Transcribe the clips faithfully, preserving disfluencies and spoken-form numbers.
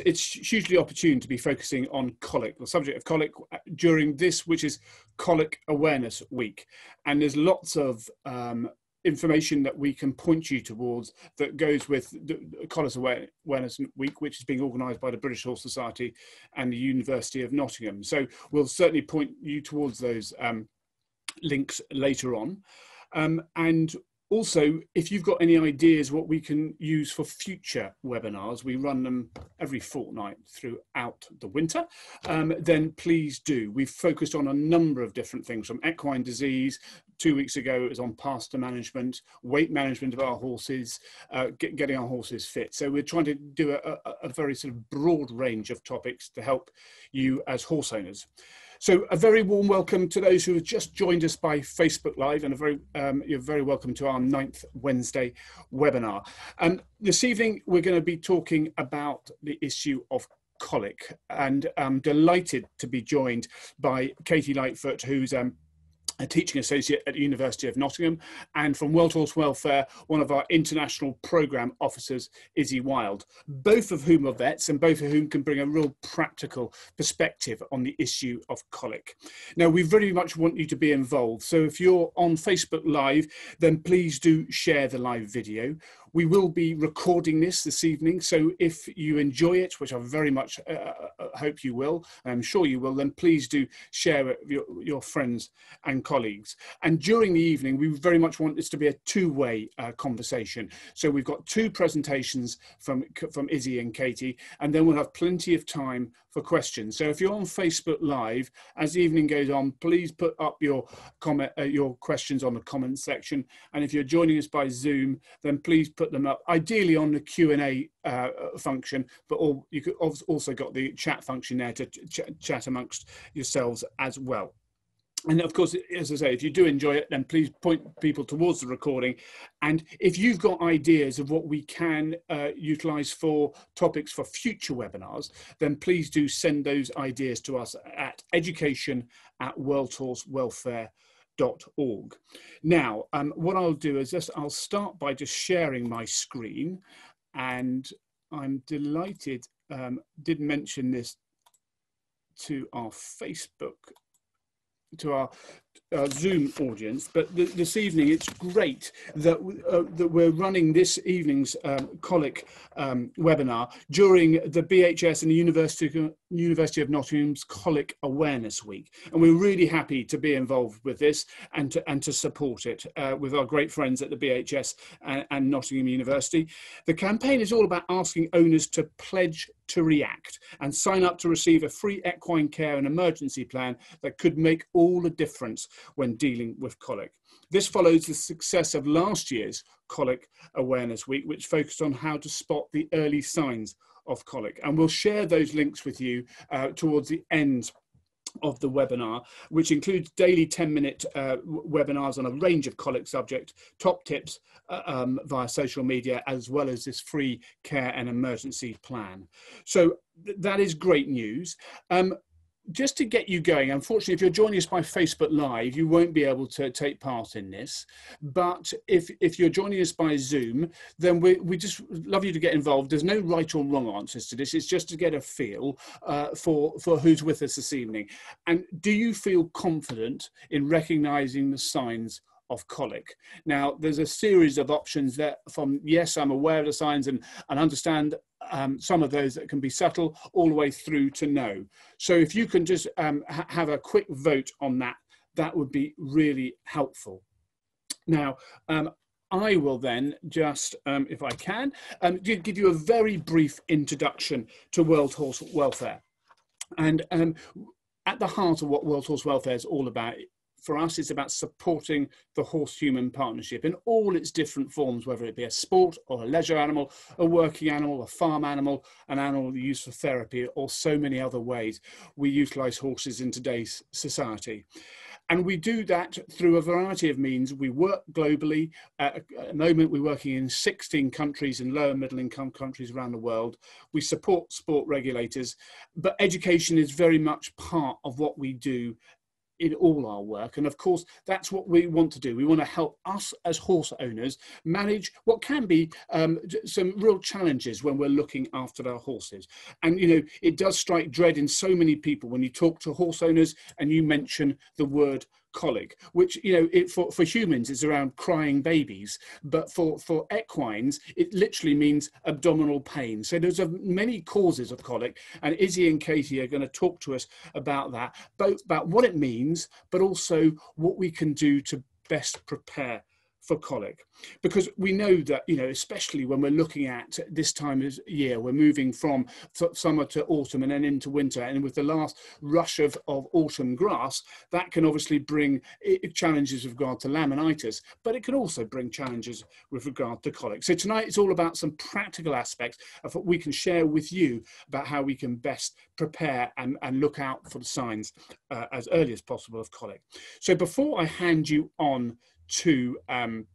It's hugely opportune to be focusing on colic, the subject of colic, during this, which is Colic Awareness Week. And there's lots of um, information that we can point you towards that goes with the Colic Awareness Week, which is being organised by the British Horse Society and the University of Nottingham. So we'll certainly point you towards those um, links later on. Um, and also, if you've got any ideas what we can use for future webinars, we run them every fortnight throughout the winter, um, then please do. We've focused on a number of different things, from equine disease. Two weeks ago, it was on pasture management, weight management of our horses, uh, get, getting our horses fit. So we're trying to do a, a, a very sort of broad range of topics to help you as horse owners. So a very warm welcome to those who have just joined us by Facebook Live, and a very, um, you're very welcome to our ninth Wednesday webinar. Um, this evening, we're going to be talking about the issue of colic, and I'm delighted to be joined by Katie Lightfoot, who's um, a teaching associate at the University of Nottingham, and from World Horse Welfare, one of our international programme officers, Izzy Wild, both of whom are vets and both of whom can bring a real practical perspective on the issue of colic. Now, we very much want you to be involved, so if you're on Facebook Live, then please do share the live video. We will be recording this this evening, so if you enjoy it, which I very much uh, hope you will, and I'm sure you will, then please do share it with your, your friends and colleagues. And during the evening, we very much want this to be a two-way uh, conversation. So we've got two presentations from, from Izzy and Katie, and then we'll have plenty of time for questions. So if you're on Facebook Live, as the evening goes on, please put up your, comment, uh, your questions on the comments section. And if you're joining us by Zoom, then please put them up, ideally on the Q and A uh, function, but all, you could also got the chat function there to ch chat amongst yourselves as well. And of course, as I say, if you do enjoy it, then please point people towards the recording. And if you've got ideas of what we can uh, utilise for topics for future webinars, then please do send those ideas to us at education at world horse welfare dot org. Now, um, what I'll do is just, I'll start by just sharing my screen, and I'm delighted, um, did mention this to our Facebook, to our uh, Zoom audience, but th this evening it's great that, uh, that we're running this evening's um, colic um, webinar during the B H S and the University, University of Nottingham's Colic Awareness Week. And we're really happy to be involved with this and to, and to support it uh, with our great friends at the B H S and, and Nottingham University. The campaign is all about asking owners to pledge to react and sign up to receive a free equine care and emergency plan that could make all the difference when dealing with colic. This follows the success of last year's Colic Awareness Week, which focused on how to spot the early signs of colic. And we'll share those links with you uh, towards the end of the webinar, which includes daily ten minute uh, webinars on a range of colic subjects, top tips uh, um, via social media, as well as this free care and emergency plan. So th that is great news. Um, just to get you going, unfortunately, if you're joining us by Facebook Live, you won't be able to take part in this. But if, if you're joining us by Zoom, then we, we just love you to get involved. There's no right or wrong answers to this. It's just to get a feel uh, for, for who's with us this evening. And do you feel confident in recognising the signs of colic? Now, there's a series of options there from, yes, I'm aware of the signs and, and understand Um, some of those that can be subtle, all the way through to no. So if you can just um, ha have a quick vote on that, that would be really helpful. Now, um, I will then just, um, if I can, um, give you a very brief introduction to World Horse Welfare. And um, at the heart of what World Horse Welfare is all about, for us, it's about supporting the horse-human partnership in all its different forms, whether it be a sport or a leisure animal, a working animal, a farm animal, an animal used for therapy, or so many other ways we utilise horses in today's society. And we do that through a variety of means. We work globally. At the moment, we're working in sixteen countries and lower middle income countries around the world. We support sport regulators, but education is very much part of what we do in all our work. And of course, that's what we want to do. We want to help us as horse owners manage what can be um, some real challenges when we're looking after our horses. And, you know, it does strike dread in so many people when you talk to horse owners and you mention the word colic, which, you know, it, for, for humans is around crying babies, but for, for equines, it literally means abdominal pain. So there's a, many causes of colic, and Izzy and Katie are going to talk to us about that, both about what it means, but also what we can do to best prepare for colic, because we know that, you know, especially when we're looking at this time of year, we're moving from summer to autumn and then into winter, and with the last rush of, of autumn grass, that can obviously bring challenges with regard to laminitis, but it can also bring challenges with regard to colic. So tonight it's all about some practical aspects of what we can share with you about how we can best prepare and, and look out for the signs uh, as early as possible of colic. So before I hand you on to um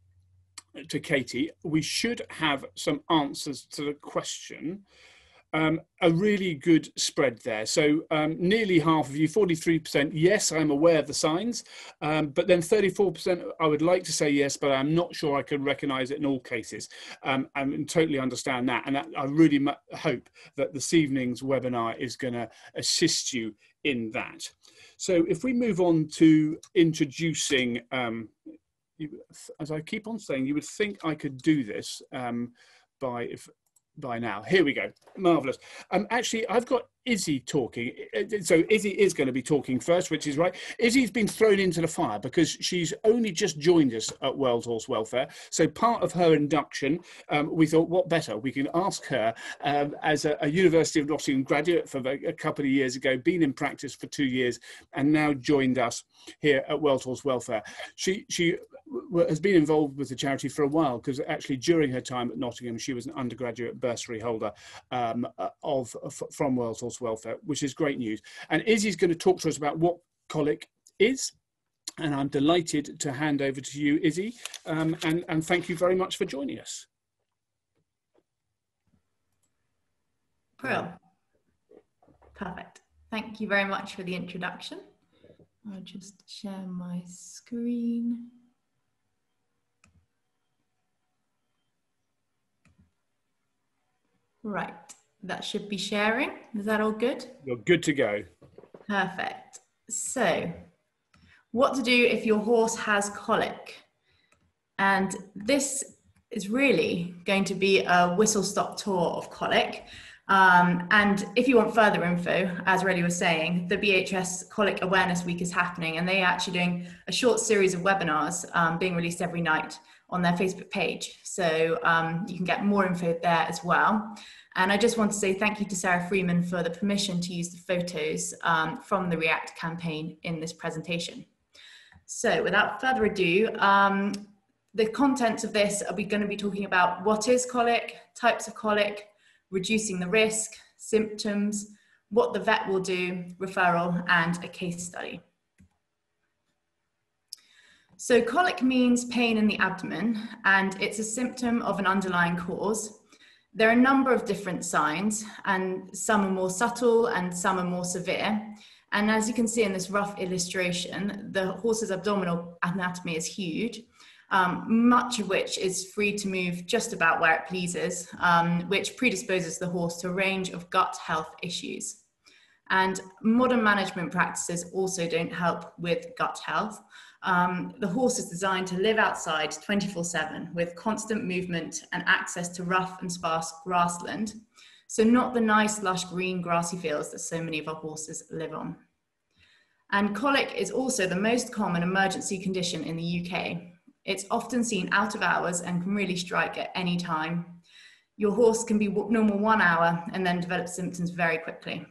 to Katie, we should have some answers to the question. Um a really good spread there, so um nearly half of you, forty-three percent, yes, I'm aware of the signs, um but then thirty-four percent, I would like to say yes, but I'm not sure I could recognize it in all cases, um and totally understand that. And that, I really mu hope that this evening's webinar is going to assist you in that. So if we move on to introducing, um you, as I keep on saying, you would think I could do this um, by if by now. Here we go. Marvellous. Um, actually, I've got Izzy talking. So Izzy is going to be talking first, which is right. Izzy's been thrown into the fire because she's only just joined us at World Horse Welfare. So part of her induction, um, we thought, what better? We can ask her, um, as a, a University of Nottingham graduate for a, a couple of years ago, been in practice for two years, and now joined us here at World Horse Welfare. She, she has been involved with the charity for a while, because actually during her time at Nottingham, she was an undergraduate bursary holder um, of, of from World Horse Welfare, which is great news. And Izzy's going to talk to us about what colic is, and I'm delighted to hand over to you, Izzy, um, and, and thank you very much for joining us. Well, perfect. Thank you very much for the introduction. I'll just share my screen. Right. That should be sharing. Is that all good? You're good to go. Perfect. So, what to do if your horse has colic? And this is really going to be a whistle-stop tour of colic. Um, and if you want further info, as Ronnie was saying, the B H S Colic Awareness Week is happening, and they're actually doing a short series of webinars um, being released every night on their Facebook page. So um, you can get more info there as well. And I just want to say thank you to Sarah Freeman for the permission to use the photos um, from the REACT campaign in this presentation. So without further ado, um, the contents of this are we going to be talking about what is colic, types of colic, reducing the risk, symptoms, what the vet will do, referral, and a case study. So colic means pain in the abdomen, and it's a symptom of an underlying cause. There are a number of different signs, and some are more subtle and some are more severe. And as you can see in this rough illustration, the horse's abdominal anatomy is huge, um, much of which is free to move just about where it pleases, um, which predisposes the horse to a range of gut health issues. And modern management practices also don't help with gut health. Um, the horse is designed to live outside twenty-four seven with constant movement and access to rough and sparse grassland. So not the nice, lush, green, grassy fields that so many of our horses live on. And colic is also the most common emergency condition in the U K. It's often seen out of hours and can really strike at any time. Your horse can be normal one hour and then develop symptoms very quickly.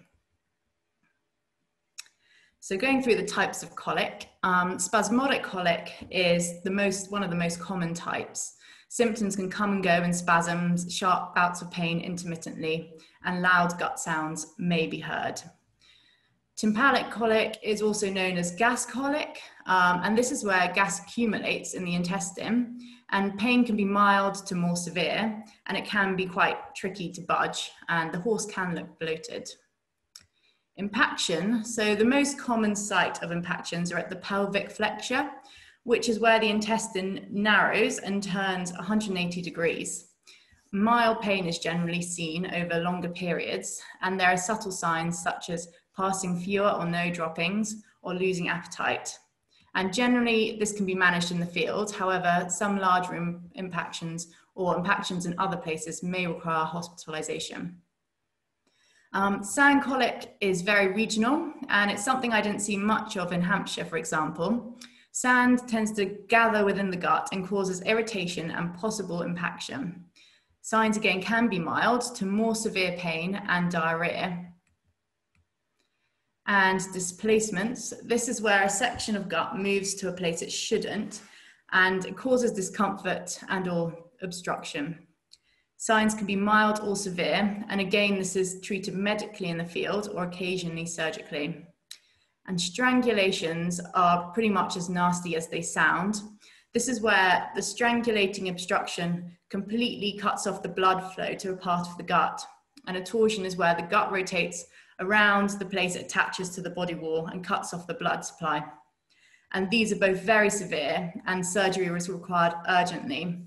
So going through the types of colic, um, spasmodic colic is the most, one of the most common types. Symptoms can come and go in spasms, sharp bouts of pain intermittently, and loud gut sounds may be heard. Tympanic colic is also known as gas colic, um, and this is where gas accumulates in the intestine, and pain can be mild to more severe, and it can be quite tricky to budge, and the horse can look bloated. Impaction. So the most common site of impactions are at the pelvic flexure, which is where the intestine narrows and turns one hundred eighty degrees. Mild pain is generally seen over longer periods, and there are subtle signs such as passing fewer or no droppings or losing appetite. And generally this can be managed in the field. However, some larger impactions or impactions in other places may require hospitalization. Um, Sound colic is very regional, and it's something I didn't see much of in Hampshire, for example. Sand tends to gather within the gut and causes irritation and possible impaction. Signs again can be mild to more severe pain and diarrhea. And displacements, this is where a section of gut moves to a place it shouldn't, and it causes discomfort and or obstruction. Signs can be mild or severe, and again this is treated medically in the field or occasionally surgically. And strangulations are pretty much as nasty as they sound. This is where the strangulating obstruction completely cuts off the blood flow to a part of the gut, and a torsion is where the gut rotates around the place it attaches to the body wall and cuts off the blood supply. And these are both very severe, and surgery was required urgently.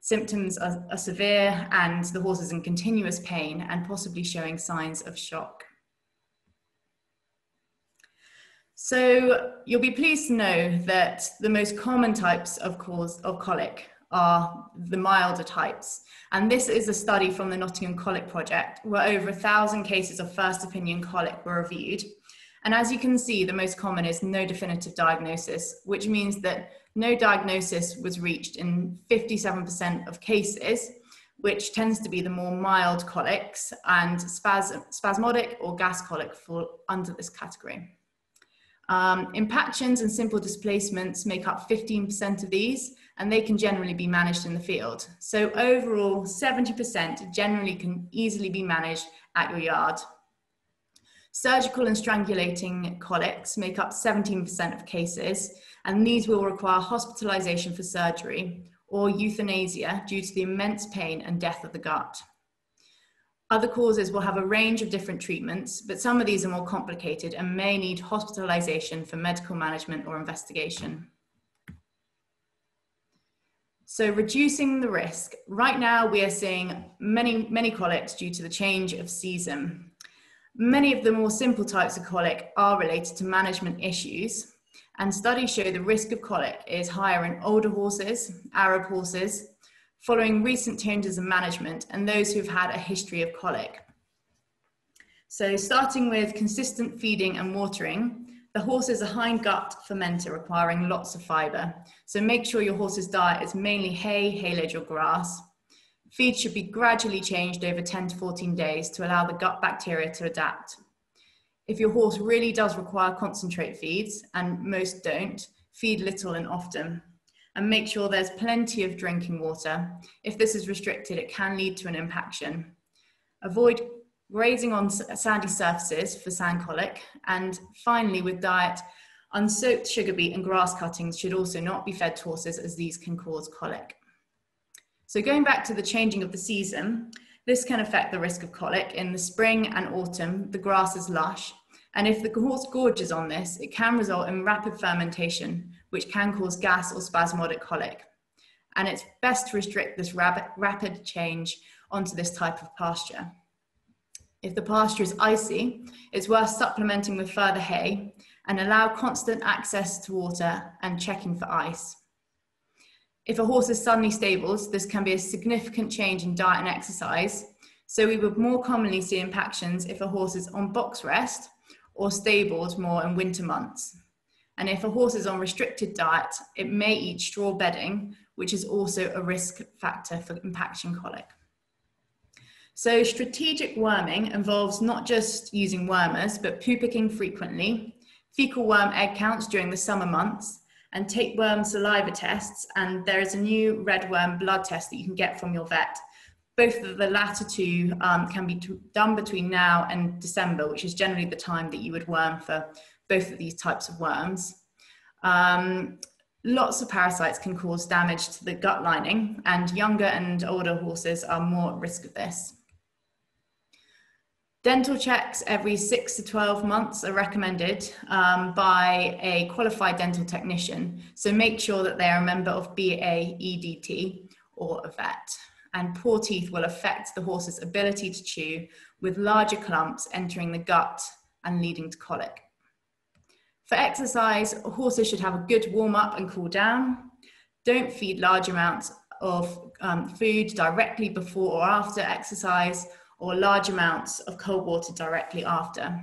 Symptoms are, are severe, and the horse is in continuous pain and possibly showing signs of shock. So you'll be pleased to know that the most common types of cause of colic are the milder types. And this is a study from the Nottingham Colic Project, where over a thousand cases of first opinion colic were reviewed. And as you can see, the most common is no definitive diagnosis, which means that no diagnosis was reached in fifty-seven percent of cases, which tends to be the more mild colics, and spasm, spasmodic or gas colic fall under this category. Um, impactions and simple displacements make up fifteen percent of these, and they can generally be managed in the field. So overall, seventy percent generally can easily be managed at your yard. Surgical and strangulating colics make up seventeen percent of cases, and these will require hospitalization for surgery or euthanasia due to the immense pain and death of the gut. Other causes will have a range of different treatments, but some of these are more complicated and may need hospitalization for medical management or investigation. So reducing the risk. Right now we are seeing many, many colics due to the change of season. Many of the more simple types of colic are related to management issues, and studies show the risk of colic is higher in older horses, Arab horses, following recent changes in management, and those who've had a history of colic. So starting with consistent feeding and watering, the horse is a hindgut fermenter requiring lots of fibre. So make sure your horse's diet is mainly hay, haylage or grass. Feed should be gradually changed over ten to fourteen days to allow the gut bacteria to adapt. If your horse really does require concentrate feeds, and most don't, feed little and often. And make sure there's plenty of drinking water. If this is restricted, it can lead to an impaction. Avoid grazing on sandy surfaces for sand colic. And finally, with diet, unsoaked sugar beet and grass cuttings should also not be fed to horses, as these can cause colic. So going back to the changing of the season, this can affect the risk of colic. In the spring and autumn, the grass is lush, and if the horse gorges on this, it can result in rapid fermentation, which can cause gas or spasmodic colic. And it's best to restrict this rapid change onto this type of pasture. If the pasture is icy, it's worth supplementing with further hay, and allow constant access to water and checking for ice. If a horse is suddenly stabled, this can be a significant change in diet and exercise. So we would more commonly see impactions if a horse is on box rest or stabled more in winter months. And if a horse is on restricted diet, it may eat straw bedding, which is also a risk factor for impaction colic. So strategic worming involves not just using wormers, but poo picking frequently, fecal worm egg counts during the summer months, and tapeworm saliva tests. And there is a new red worm blood test that you can get from your vet. Both of the latter two um, can be done between now and December, which is generally the time that you would worm for both of these types of worms. Um, lots of parasites can cause damage to the gut lining, and younger and older horses are more at risk of this. Dental checks every six to twelve months are recommended um, by a qualified dental technician. So make sure that they are a member of B A E D T or a vet. And poor teeth will affect the horse's ability to chew, with larger clumps entering the gut and leading to colic. For exercise, horses should have a good warm-up and cool down. Don't feed large amounts of um, food directly before or after exercise, or large amounts of cold water directly after.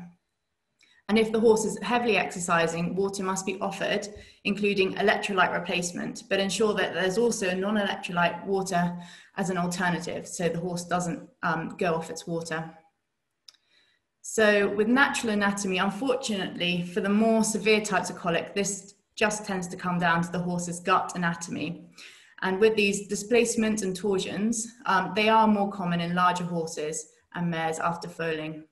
And if the horse is heavily exercising, water must be offered, including electrolyte replacement, but ensure that there's also non-electrolyte water as an alternative, so the horse doesn't um, go off its water. So with natural anatomy, unfortunately, for the more severe types of colic, this just tends to come down to the horse's gut anatomy. And with these displacements and torsions, um, they are more common in larger horses and mares after foaling.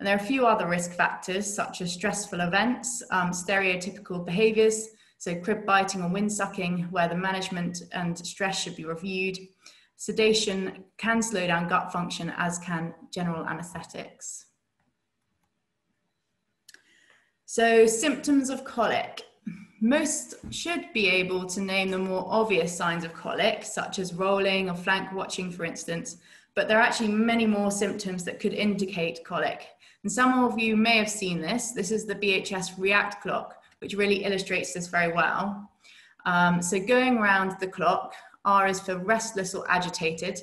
And there are a few other risk factors, such as stressful events, um, stereotypical behaviours, so crib biting or windsucking, where the management and stress should be reviewed. Sedation can slow down gut function, as can general anaesthetics. So, symptoms of colic. Most should be able to name the more obvious signs of colic, such as rolling or flank watching, for instance, but there are actually many more symptoms that could indicate colic. And some of you may have seen this. This is the B H S React Clock, which really illustrates this very well. Um, so going around the clock, R is for restless or agitated.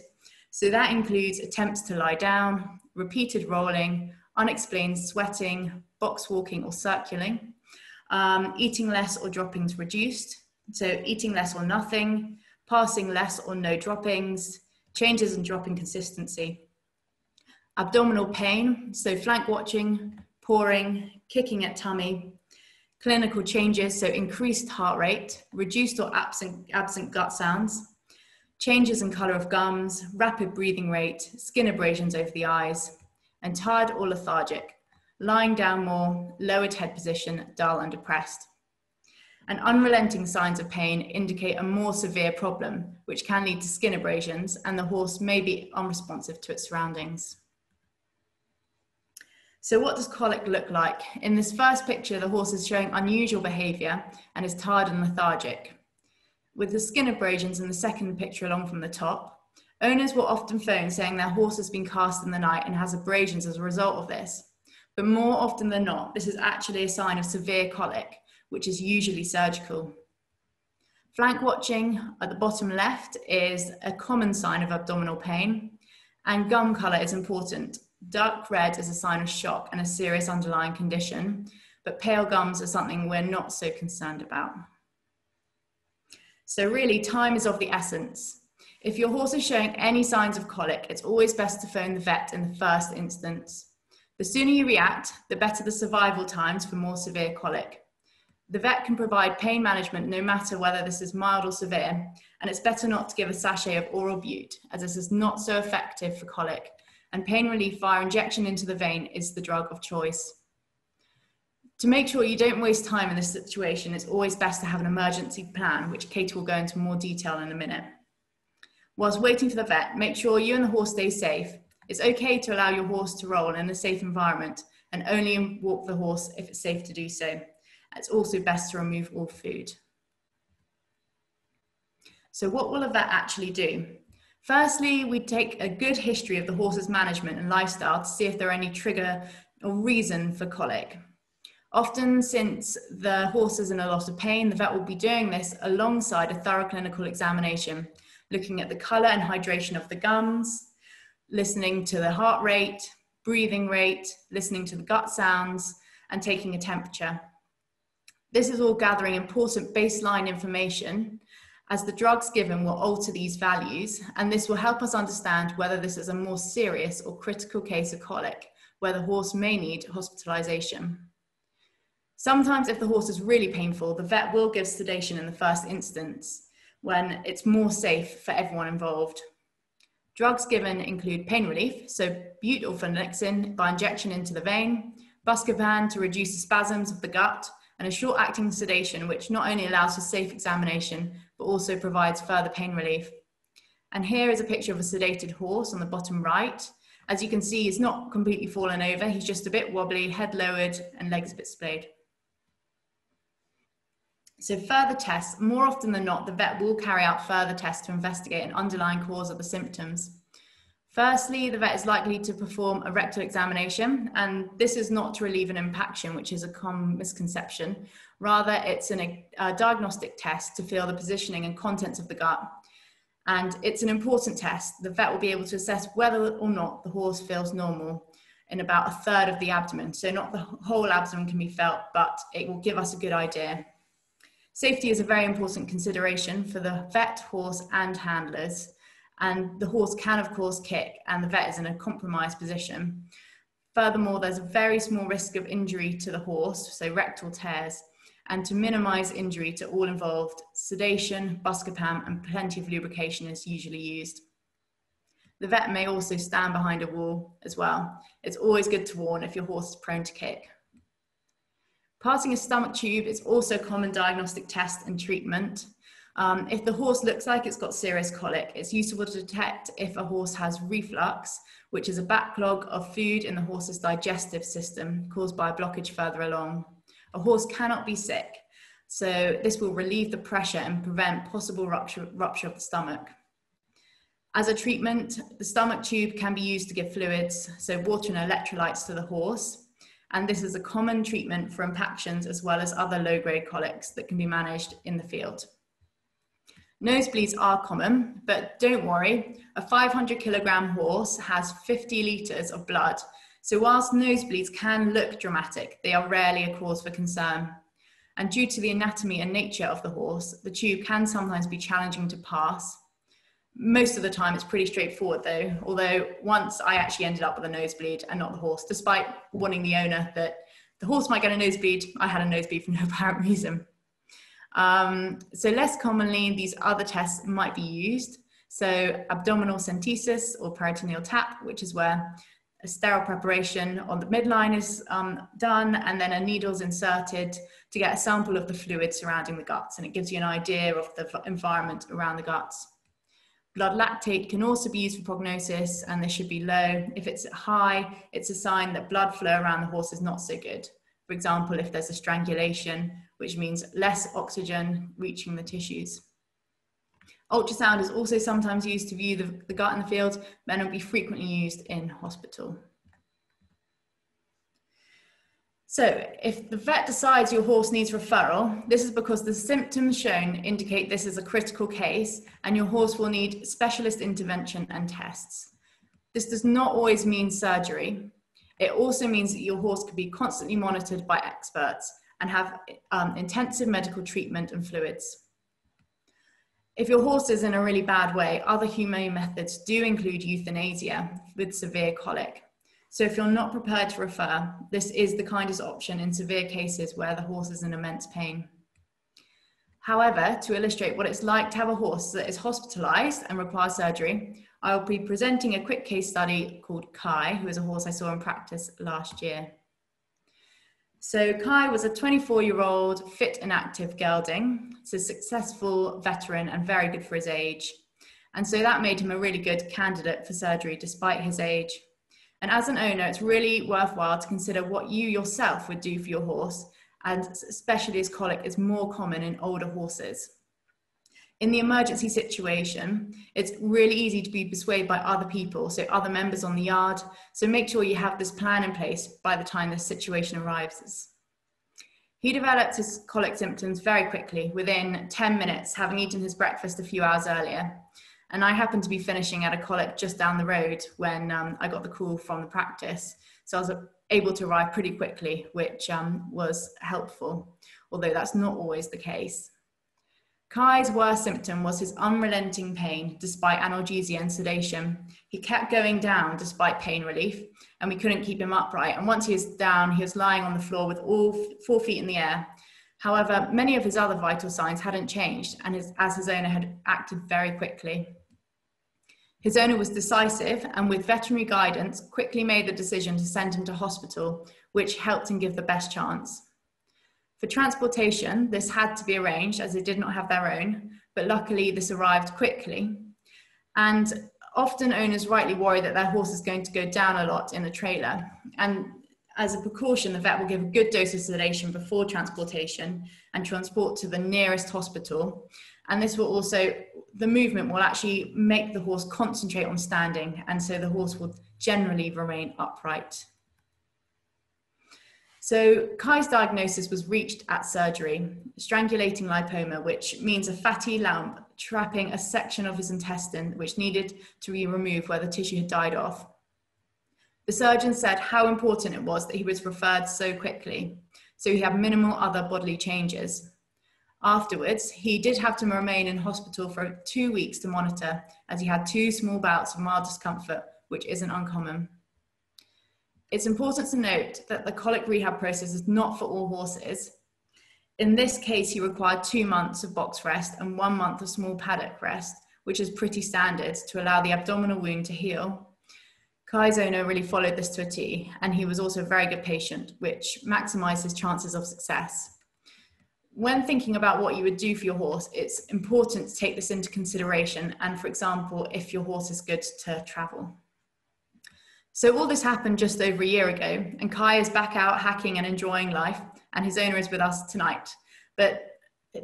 So that includes attempts to lie down, repeated rolling, unexplained sweating, box walking or circling. Um, eating less or droppings reduced, so eating less or nothing, passing less or no droppings, changes in dropping consistency. Abdominal pain, so flank watching, pawing, kicking at tummy. Clinical changes, so increased heart rate, reduced or absent, absent gut sounds. Changes in colour of gums, rapid breathing rate, skin abrasions over the eyes, and tired or lethargic. Lying down more, lowered head position, dull and depressed. And unrelenting signs of pain indicate a more severe problem, which can lead to skin abrasions, and the horse may be unresponsive to its surroundings. So what does colic look like? In this first picture, the horse is showing unusual behaviour and is tired and lethargic. With the skin abrasions in the second picture along from the top, owners will often phone saying their horse has been cast in the night and has abrasions as a result of this. But more often than not, this is actually a sign of severe colic, which is usually surgical. Flank watching at the bottom left is a common sign of abdominal pain, and gum colour is important. Dark red is a sign of shock and a serious underlying condition, but pale gums are something we're not so concerned about. So really, time is of the essence. If your horse is showing any signs of colic, it's always best to phone the vet in the first instance. The sooner you react, the better the survival times for more severe colic. The vet can provide pain management no matter whether this is mild or severe, and it's better not to give a sachet of oral bute, as this is not so effective for colic, and pain relief via injection into the vein is the drug of choice. To make sure you don't waste time in this situation, it's always best to have an emergency plan, which Katie will go into more detail in a minute. Whilst waiting for the vet, make sure you and the horse stay safe. It's okay to allow your horse to roll in a safe environment and only walk the horse if it's safe to do so. It's also best to remove all food. So what will a vet actually do? Firstly, we take a good history of the horse's management and lifestyle to see if there are any trigger or reason for colic. Often, since the horse is in a lot of pain, the vet will be doing this alongside a thorough clinical examination, looking at the colour and hydration of the gums, listening to the heart rate, breathing rate, listening to the gut sounds, and taking a temperature. This is all gathering important baseline information, as the drugs given will alter these values, and this will help us understand whether this is a more serious or critical case of colic, where the horse may need hospitalisation. Sometimes, if the horse is really painful, the vet will give sedation in the first instance, when it's more safe for everyone involved. Drugs given include pain relief, so bute or phenylnexin by injection into the vein, buscopan to reduce the spasms of the gut, and a short-acting sedation which not only allows for safe examination, but also provides further pain relief. And here is a picture of a sedated horse on the bottom right, As you can see, he's not completely fallen over. He's just a bit wobbly, head lowered and legs a bit splayed. So further tests, more often than not, the vet will carry out further tests to investigate an underlying cause of the symptoms. Firstly, the vet is likely to perform a rectal examination, and this is not to relieve an impaction, which is a common misconception. Rather, it's an, a diagnostic test to feel the positioning and contents of the gut. And it's an important test. The vet will be able to assess whether or not the horse feels normal in about a third of the abdomen. So not the whole abdomen can be felt, but it will give us a good idea. Safety is a very important consideration for the vet, horse and handlers. And the horse can, of course, kick, and the vet is in a compromised position. Furthermore, there's a very small risk of injury to the horse, so rectal tears, and to minimise injury to all involved, sedation, buscopan, and plenty of lubrication is usually used. The vet may also stand behind a wall as well. It's always good to warn if your horse is prone to kick. Passing a stomach tube is also a common diagnostic test and treatment. Um, if the horse looks like it's got serious colic, it's useful to detect if a horse has reflux, which is a backlog of food in the horse's digestive system caused by a blockage further along. A horse cannot be sick, so this will relieve the pressure and prevent possible rupture, rupture of the stomach. As a treatment, the stomach tube can be used to give fluids, so water and electrolytes to the horse, and this is a common treatment for impactions as well as other low-grade colics that can be managed in the field. Nosebleeds are common, but don't worry, a five hundred kilogram horse has fifty litres of blood. So whilst nosebleeds can look dramatic, they are rarely a cause for concern. And due to the anatomy and nature of the horse, the tube can sometimes be challenging to pass. Most of the time it's pretty straightforward though, although once I actually ended up with a nosebleed and not the horse, despite warning the owner that the horse might get a nosebleed, I had a nosebleed for no apparent reason. Um, so less commonly, these other tests might be used. So abdominal synthesis or peritoneal tap, which is where a sterile preparation on the midline is um, done, and then a needle's inserted to get a sample of the fluid surrounding the guts, and it gives you an idea of the environment around the guts. Blood lactate can also be used for prognosis, and this should be low. If it's high, it's a sign that blood flow around the horse is not so good. For example, if there's a strangulation, which means less oxygen reaching the tissues. Ultrasound is also sometimes used to view the, the gut in the field, and will be frequently used in hospital. So if the vet decides your horse needs referral, this is because the symptoms shown indicate this is a critical case and your horse will need specialist intervention and tests. This does not always mean surgery. It also means that your horse could be constantly monitored by experts and have um, intensive medical treatment and fluids. If your horse is in a really bad way, other humane methods do include euthanasia with severe colic. So if you're not prepared to refer, this is the kindest option in severe cases where the horse is in immense pain. However, to illustrate what it's like to have a horse that is hospitalized and requires surgery, I will be presenting a quick case study called Kai, who is a horse I saw in practice last year. So Kai was a twenty-four-year-old fit and active gelding, so successful veteran and very good for his age. And so that made him a really good candidate for surgery despite his age. And as an owner, it's really worthwhile to consider what you yourself would do for your horse, and especially as colic is more common in older horses. In the emergency situation, it's really easy to be persuaded by other people, so other members on the yard. So make sure you have this plan in place by the time this situation arrives. He developed his colic symptoms very quickly, within ten minutes, having eaten his breakfast a few hours earlier. And I happened to be finishing at a colic just down the road when um, I got the call from the practice. So I was able to arrive pretty quickly, which um, was helpful, although that's not always the case. Kai's worst symptom was his unrelenting pain despite analgesia and sedation. He kept going down despite pain relief, and we couldn't keep him upright. And once he was down, he was lying on the floor with all four feet in the air. However, many of his other vital signs hadn't changed, and his, as his owner had acted very quickly. His owner was decisive and with veterinary guidance quickly made the decision to send him to hospital, which helped him give the best chance. For transportation, this had to be arranged as they did not have their own, but luckily this arrived quickly. And often owners rightly worry that their horse is going to go down a lot in a trailer. And as a precaution, the vet will give a good dose of sedation before transportation and transport to the nearest hospital. And this will also, the movement will actually make the horse concentrate on standing, and so the horse will generally remain upright. So Kai's diagnosis was reached at surgery, strangulating lipoma, which means a fatty lump trapping a section of his intestine, which needed to be removed where the tissue had died off. The surgeon said how important it was that he was referred so quickly, so he had minimal other bodily changes. Afterwards, he did have to remain in hospital for two weeks to monitor, as he had two small bouts of mild discomfort, which isn't uncommon. It's important to note that the colic rehab process is not for all horses. In this case, he required two months of box rest and one month of small paddock rest, which is pretty standard to allow the abdominal wound to heal. Kai's owner really followed this to a T, and he was also a very good patient, which maximised his chances of success. When thinking about what you would do for your horse, it's important to take this into consideration, and for example, if your horse is good to travel. So all this happened just over a year ago, and Kai is back out hacking and enjoying life, and his owner is with us tonight. But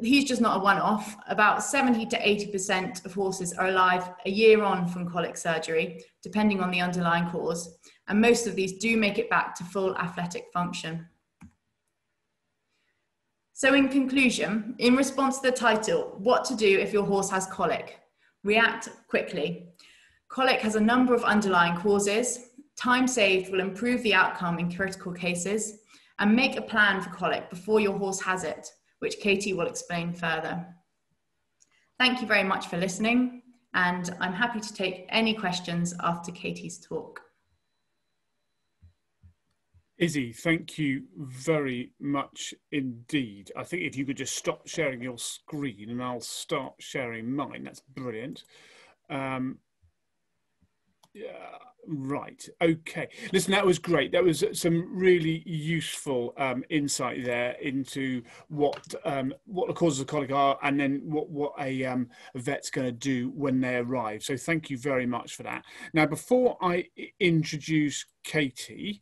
he's just not a one-off. About seventy to eighty percent of horses are alive a year on from colic surgery, depending on the underlying cause, and most of these do make it back to full athletic function. So in conclusion, in response to the title, what to do if your horse has colic? React quickly. Colic has a number of underlying causes. Time saved will improve the outcome in critical cases, and make a plan for colic before your horse has it, which Katie will explain further. Thank you very much for listening, and I'm happy to take any questions after Katie's talk. Izzy, thank you very much indeed. I think if you could just stop sharing your screen and I'll start sharing mine, that's brilliant. Um, Yeah, right. Okay. Listen, that was great. That was some really useful um, insight there into what um, what the causes of colic are, and then what what a, um, a vet's going to do when they arrive. So thank you very much for that. Now, before I introduce Katie,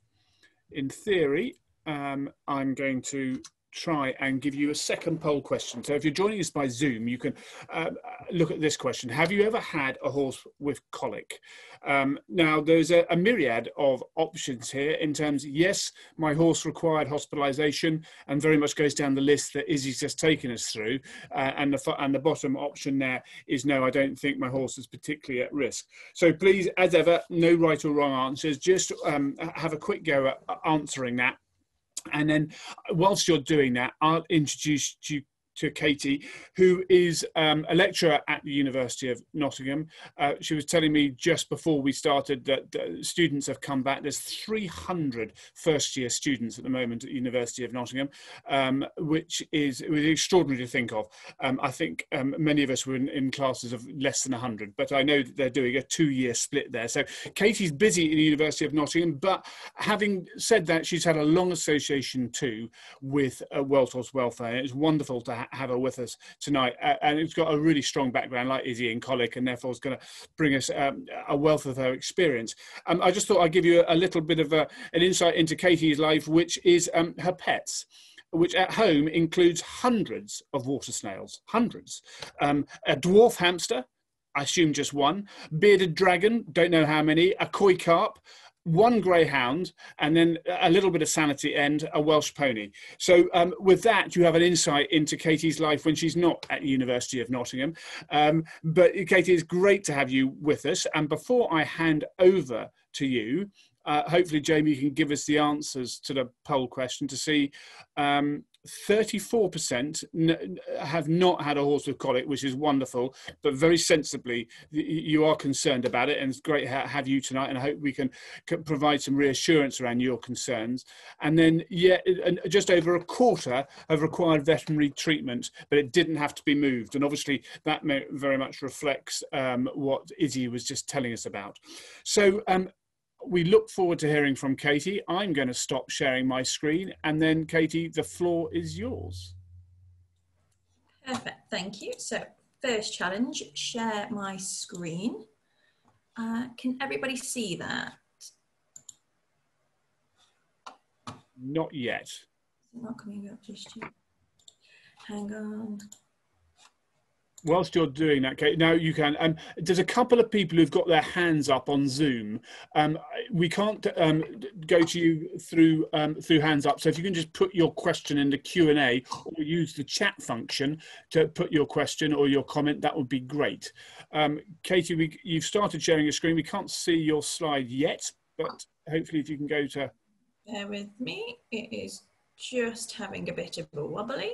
in theory, um, I'm going to try and give you a second poll question. So if you're joining us by Zoom, you can uh, look at this question. Have you ever had a horse with colic? Um, now, there's a, a myriad of options here in terms of, yes, my horse required hospitalisation, and very much goes down the list that Izzy's just taken us through. Uh, and, the, and the bottom option there is, no, I don't think my horse is particularly at risk. So please, as ever, no right or wrong answers. Just um, have a quick go at answering that. And then whilst you're doing that, I'll introduce you to Katie, who is um, a lecturer at the University of Nottingham. Uh, she was telling me just before we started that uh, students have come back. There's three hundred first year students at the moment at the University of Nottingham, um, which is it was extraordinary to think of. Um, I think um, many of us were in, in classes of less than one hundred, but I know that they're doing a two year split there. So Katie's busy in the University of Nottingham, but having said that, she's had a long association too with uh, World Horse Welfare. It's wonderful to have have her with us tonight, uh, and it's got a really strong background like Izzy in colic, and therefore is going to bring us um, a wealth of her experience. Um, I just thought I'd give you a, a little bit of a, an insight into Katie's life, which is um, her pets, which at home includes hundreds of water snails, hundreds, um, a dwarf hamster, I assume just one, bearded dragon, don't know how many, a koi carp, one greyhound, and then a little bit of sanity and a Welsh pony. So um, with that, you have an insight into Katie's life when she's not at the University of Nottingham. Um, but Katie, it's great to have you with us. And before I hand over to you, uh, hopefully, Jamie, can give us the answers to the poll question to see um, thirty-four percent have not had a horse with colic, which is wonderful, but very sensibly you are concerned about it, and it's great to have you tonight, and I hope we can provide some reassurance around your concerns. And then, yeah, just over a quarter have required veterinary treatment, but it didn't have to be moved, and obviously that very much reflects um, what Izzy was just telling us about. So um, we look forward to hearing from Katie. I'm going to stop sharing my screen, and then Katie, the floor is yours. Perfect, thank you. So first challenge, share my screen. Uh, can everybody see that? Not yet. It's not coming up just yet. Hang on. Whilst you're doing that, Kate, now you can. Um, there's a couple of people who've got their hands up on Zoom. Um, we can't um, go to you through um, through hands up. So if you can just put your question in the Q and A or use the chat function to put your question or your comment, that would be great. Um, Katie, we, you've started sharing your screen. We can't see your slide yet, but hopefully if you can go to... Bear with me. It is just having a bit of a wobbly.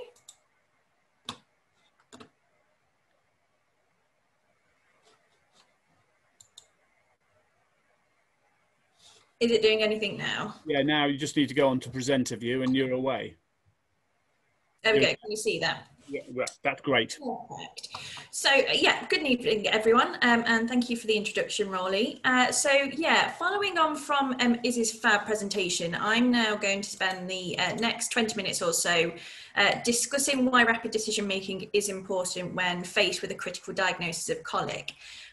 Is it doing anything now? Yeah, now you just need to go on to presenter view and you're away. There we go, can you see that? Yeah, well, that's great. Perfect. So yeah, good evening everyone, um, and thank you for the introduction, Rolly. Uh, so yeah, following on from um, Izzy's fab presentation, I'm now going to spend the uh, next twenty minutes or so uh, discussing why rapid decision making is important when faced with a critical diagnosis of colic.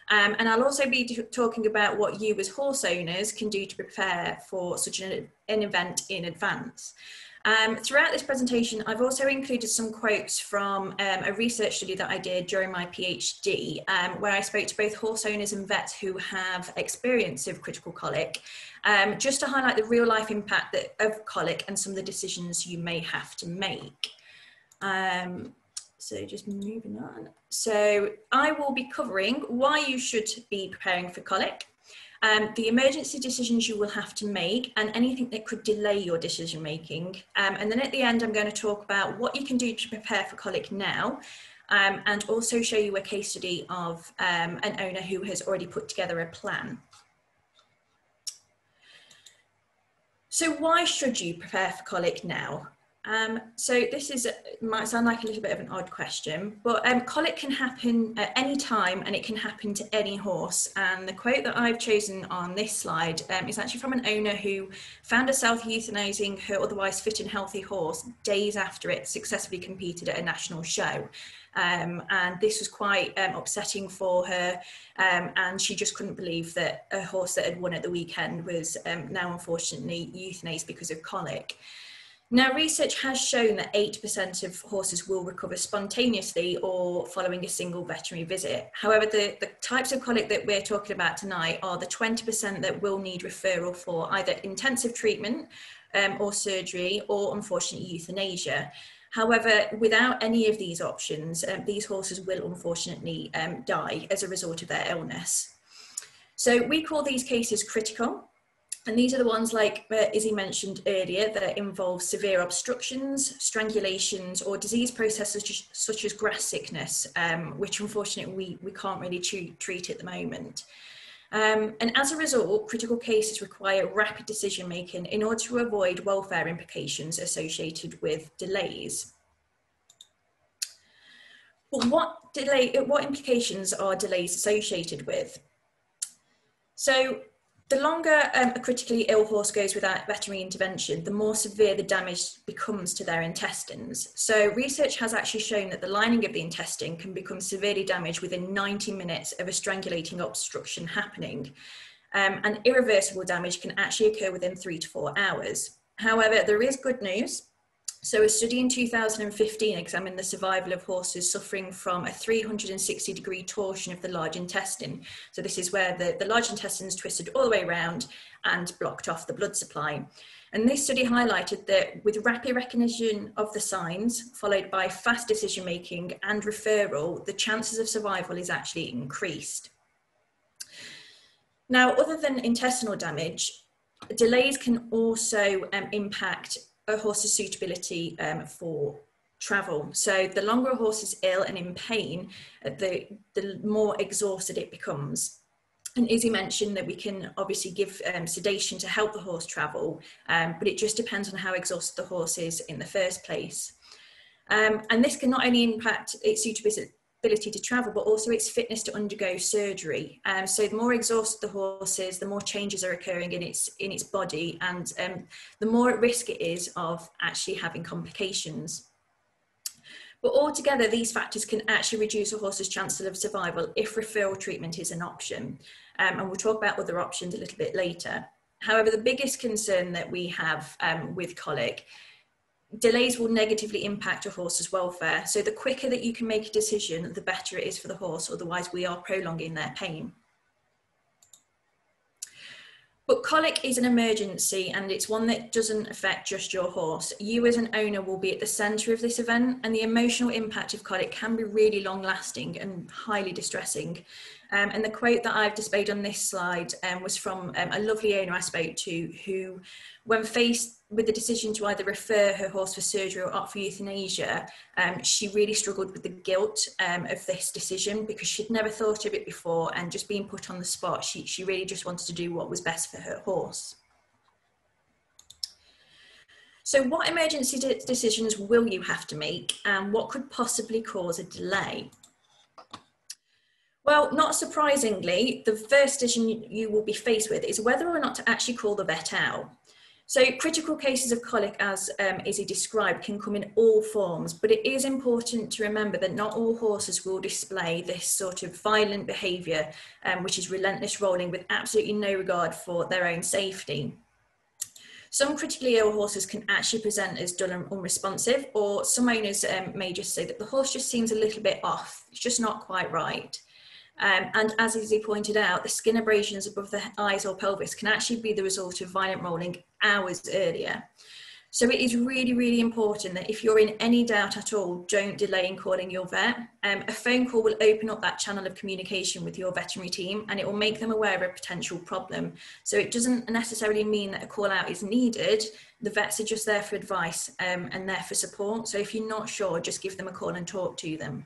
Um, and I'll also be talking about what you as horse owners can do to prepare for such an, an event in advance. Um, throughout this presentation, I've also included some quotes from um, a research study that I did during my PhD, um, where I spoke to both horse owners and vets who have experience of critical colic, um, just to highlight the real life impact that, of colic and some of the decisions you may have to make. Um, So just moving on. So I will be covering why you should be preparing for colic, um, the emergency decisions you will have to make and anything that could delay your decision making. Um, and then at the end, I'm going to talk about what you can do to prepare for colic now, um, and also show you a case study of um, an owner who has already put together a plan. So why should you prepare for colic now? Um, so this is, might sound like a little bit of an odd question, but um, colic can happen at any time and it can happen to any horse. And the quote that I've chosen on this slide um, is actually from an owner who found herself euthanizing her otherwise fit and healthy horse days after it successfully competed at a national show. Um, and this was quite um, upsetting for her, um, and she just couldn't believe that a horse that had won at the weekend was um, now unfortunately euthanized because of colic. Now, research has shown that eight percent of horses will recover spontaneously or following a single veterinary visit. However, the, the types of colic that we're talking about tonight are the twenty percent that will need referral for either intensive treatment um, or surgery or, unfortunately, euthanasia. However, without any of these options, um, these horses will, unfortunately, um, die as a result of their illness. So we call these cases critical. And these are the ones, like uh, Izzy mentioned earlier, that involve severe obstructions, strangulations, or disease processes such as, such as grass sickness, um, which unfortunately we, we can't really treat at the moment. Um, and as a result, critical cases require rapid decision making in order to avoid welfare implications associated with delays. But what, delay, what implications are delays associated with? So, the longer um, a critically ill horse goes without veterinary intervention, the more severe the damage becomes to their intestines. So research has actually shown that the lining of the intestine can become severely damaged within ninety minutes of a strangulating obstruction happening. Um, and irreversible damage can actually occur within three to four hours. However, there is good news. So a study in two thousand fifteen examined the survival of horses suffering from a three hundred sixty degree torsion of the large intestine. So this is where the, the large intestine is twisted all the way around and blocked off the blood supply. And this study highlighted that with rapid recognition of the signs, followed by fast decision making and referral, the chances of survival is actually increased. Now, other than intestinal damage, delays can also um, impact a horse's suitability um, for travel. So the longer a horse is ill and in pain, the, the more exhausted it becomes. And Izzy mentioned that we can obviously give um, sedation to help the horse travel, um, but it just depends on how exhausted the horse is in the first place. Um, and this can not only impact its suitability to travel, but also its fitness to undergo surgery. Um, so the more exhausted the horse is, the more changes are occurring in its in its body, and um, the more at risk it is of actually having complications. But altogether, these factors can actually reduce a horse's chances of survival if referral treatment is an option. Um, and we'll talk about other options a little bit later. However, the biggest concern that we have um, with colic, delays will negatively impact a horse's welfare. So the quicker that you can make a decision, the better it is for the horse. Otherwise, we are prolonging their pain. But colic is an emergency, and it's one that doesn't affect just your horse. You as an owner will be at the centre of this event, and the emotional impact of colic can be really long lasting and highly distressing. Um, and the quote that I've displayed on this slide um, was from um, a lovely owner I spoke to who, when faced with the decision to either refer her horse for surgery or opt for euthanasia, um, she really struggled with the guilt um, of this decision, because she'd never thought of it before, and just being put on the spot, she, she really just wanted to do what was best for her horse. So what emergency de- decisions will you have to make, and what could possibly cause a delay? Well, not surprisingly, the first decision you will be faced with is whether or not to actually call the vet out. So critical cases of colic, as um, Izzy described, can come in all forms, but it is important to remember that not all horses will display this sort of violent behaviour, um, which is relentless rolling with absolutely no regard for their own safety. Some critically ill horses can actually present as dull and unresponsive, or some owners um, may just say that the horse just seems a little bit off, it's just not quite right. Um, and as Izzy pointed out, the skin abrasions above the eyes or pelvis can actually be the result of violent rolling hours earlier. So it is really, really important that if you're in any doubt at all, don't delay in calling your vet. Um, a phone call will open up that channel of communication with your veterinary team, and it will make them aware of a potential problem. So it doesn't necessarily mean that a call out is needed. The vets are just there for advice um, and there for support. So if you're not sure, just give them a call and talk to them.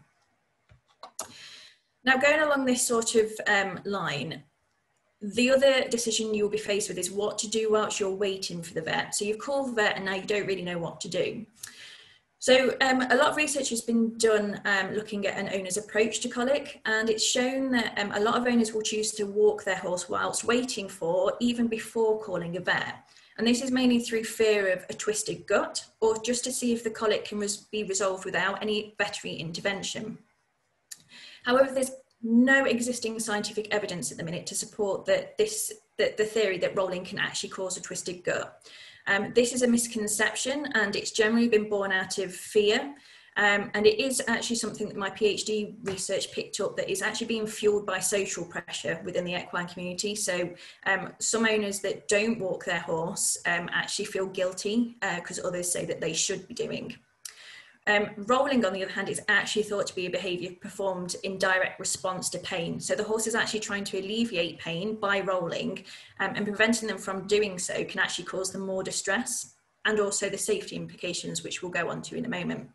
Now, going along this sort of um, line, the other decision you'll be faced with is what to do whilst you're waiting for the vet. So you've called the vet and now you don't really know what to do. So um, a lot of research has been done um, looking at an owner's approach to colic, and it's shown that um, a lot of owners will choose to walk their horse whilst waiting for, even before calling a vet. And this is mainly through fear of a twisted gut, or just to see if the colic can res- be resolved without any veterinary intervention. However, there's no existing scientific evidence at the minute to support that this, that the theory that rolling can actually cause a twisted gut. Um, this is a misconception, and it's generally been born out of fear. Um, and it is actually something that my PhD research picked up that is actually being fueled by social pressure within the equine community. So um, some owners that don't walk their horse um, actually feel guilty because uh, others say that they should be doing. Um, rolling, on the other hand, is actually thought to be a behaviour performed in direct response to pain. So the horse is actually trying to alleviate pain by rolling, um, and preventing them from doing so can actually cause them more distress, and also the safety implications, which we'll go on to in a moment.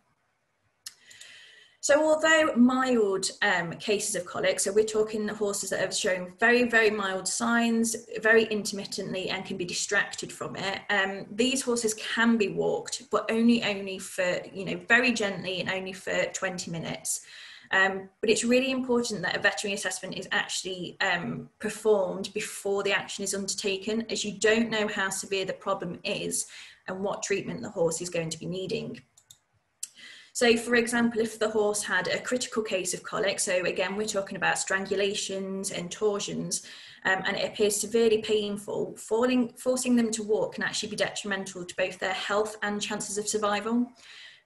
So although mild um, cases of colic, so we're talking horses that have shown very, very mild signs, very intermittently, and can be distracted from it, um, these horses can be walked, but only, only for, you know, very gently and only for twenty minutes. Um, but it's really important that a veterinary assessment is actually um, performed before the action is undertaken, as you don't know how severe the problem is and what treatment the horse is going to be needing. So, for example, if the horse had a critical case of colic, so again, we're talking about strangulations and torsions, um, and it appears severely painful, falling, forcing them to walk can actually be detrimental to both their health and chances of survival.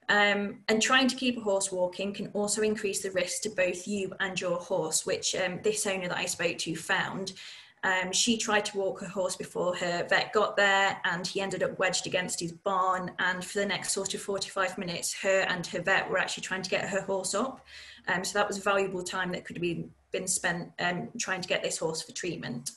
Um, and trying to keep a horse walking can also increase the risk to both you and your horse, which um, this owner that I spoke to found. Um, she tried to walk her horse before her vet got there, and he ended up wedged against his barn, and for the next sort of forty-five minutes her and her vet were actually trying to get her horse up, um, so that was valuable time that could have been, been spent um, trying to get this horse for treatment.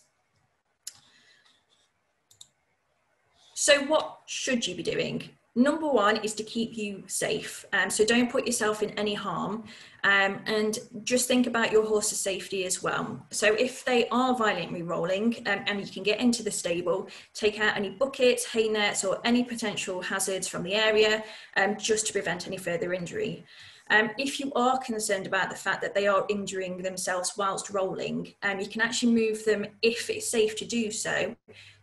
So what should you be doing? Number one is to keep you safe, um, so don't put yourself in any harm, um, and just think about your horse's safety as well. So if they are violently rolling um, and you can get into the stable, take out any buckets, hay nets, or any potential hazards from the area, um, just to prevent any further injury. Um, if you are concerned about the fact that they are injuring themselves whilst rolling, um, you can actually move them, if it's safe to do so,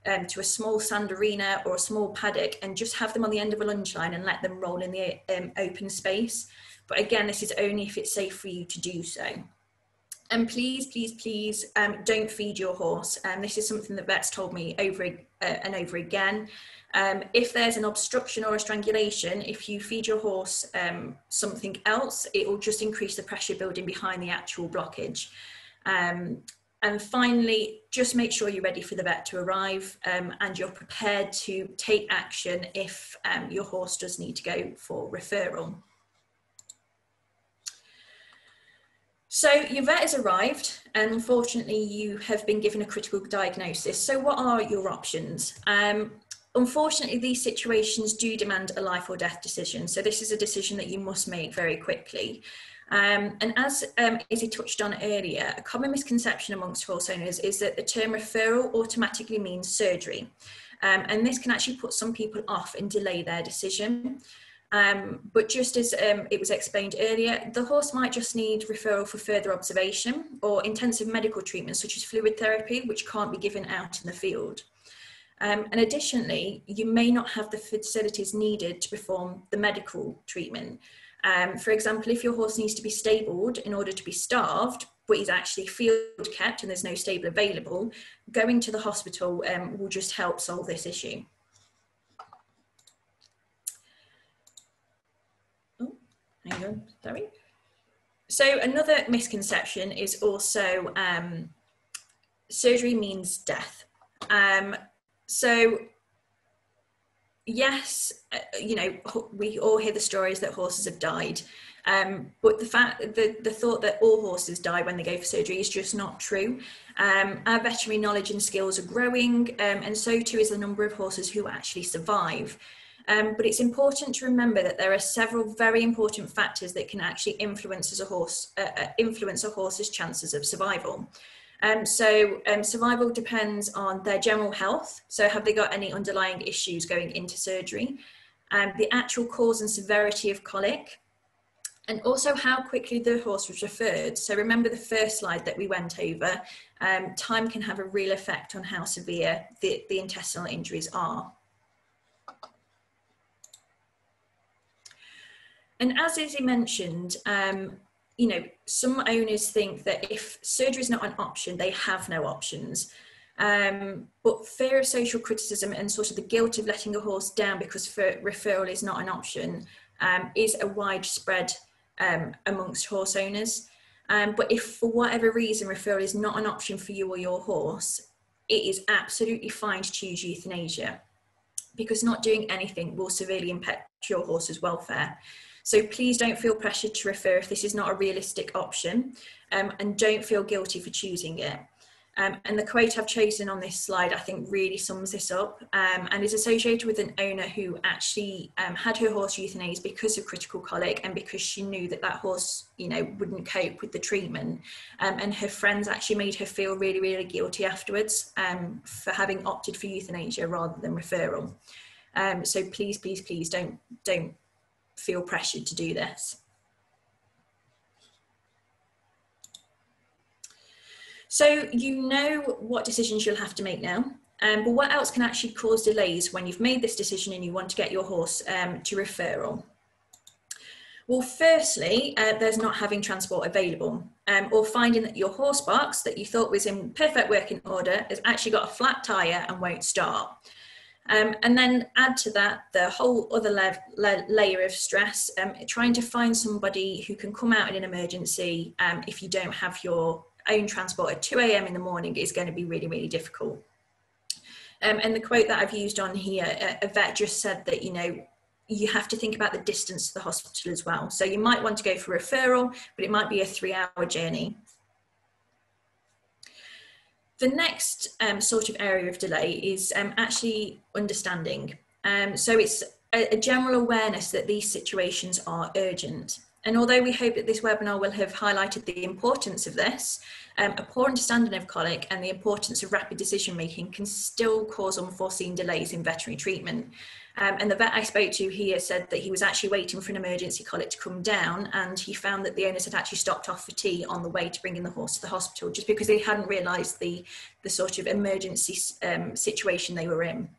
um, to a small sand arena or a small paddock, and just have them on the end of a lunge line and let them roll in the um, open space. But again, this is only if it's safe for you to do so. And please, please, please um, don't feed your horse. Um, this is something that vets told me over uh, and over again. Um, if there's an obstruction or a strangulation, if you feed your horse um, something else, it will just increase the pressure building behind the actual blockage. Um, and finally, just make sure you're ready for the vet to arrive um, and you're prepared to take action if um, your horse does need to go for referral. So your vet has arrived and unfortunately you have been given a critical diagnosis. So what are your options? Um, unfortunately, these situations do demand a life or death decision. So this is a decision that you must make very quickly. Um, and as um, Izzy touched on earlier, a common misconception amongst horse owners is that the term referral automatically means surgery. Um, and this can actually put some people off and delay their decision. Um, but just as um, it was explained earlier, the horse might just need referral for further observation or intensive medical treatments such as fluid therapy, which can't be given out in the field. Um, and additionally, you may not have the facilities needed to perform the medical treatment. Um, for example, if your horse needs to be stabled in order to be starved, but is actually field kept and there's no stable available, going to the hospital um, will just help solve this issue. Hang on, sorry. So another misconception is also um, surgery means death. Um, so yes, uh, you know, we all hear the stories that horses have died, um, but the fact, the, the thought that all horses die when they go for surgery is just not true. Um, our veterinary knowledge and skills are growing, um, and so too is the number of horses who actually survive. Um, but it's important to remember that there are several very important factors that can actually influence, as a horse, uh, influence a horse's chances of survival. Um, so um, survival depends on their general health. So have they got any underlying issues going into surgery? Um, the actual cause and severity of colic, and also how quickly the horse was referred. So remember the first slide that we went over, um, time can have a real effect on how severe the, the intestinal injuries are. And as Izzy mentioned, um, you know, some owners think that if surgery is not an option, they have no options. Um, but fear of social criticism and sort of the guilt of letting a horse down because referral is not an option um, is a widespread um, amongst horse owners. Um, but if for whatever reason referral is not an option for you or your horse, it is absolutely fine to choose euthanasia, because not doing anything will severely impact your horse's welfare. So please don't feel pressured to refer if this is not a realistic option, um, and don't feel guilty for choosing it. Um, and the quote I've chosen on this slide, I think, really sums this up um, and is associated with an owner who actually um, had her horse euthanized because of critical colic and because she knew that that horse, you know, wouldn't cope with the treatment. Um, and her friends actually made her feel really, really guilty afterwards um, for having opted for euthanasia rather than referral. Um, so please, please, please don't, don't. feel pressured to do this. So you know what decisions you'll have to make now, um, but what else can actually cause delays when you've made this decision and you want to get your horse um, to referral? Well, firstly, uh, there's not having transport available, um, or finding that your horse box that you thought was in perfect working order has actually got a flat tire and won't start. Um, and then add to that the whole other la la layer of stress, um, trying to find somebody who can come out in an emergency um, if you don't have your own transport at two A M in the morning is going to be really, really difficult. Um, and the quote that I've used on here, a, a vet just said that, you know, you have to think about the distance to the hospital as well. So you might want to go for referral, but it might be a three hour journey. The next um, sort of area of delay is um, actually understanding. Um, so it's a, a general awareness that these situations are urgent. And although we hope that this webinar will have highlighted the importance of this, um, a poor understanding of colic and the importance of rapid decision making can still cause unforeseen delays in veterinary treatment. Um, and the vet I spoke to here said that he was actually waiting for an emergency colic to come down, and he found that the owners had actually stopped off for tea on the way to bringing the horse to the hospital, just because they hadn't realised the, the sort of emergency um, situation they were in.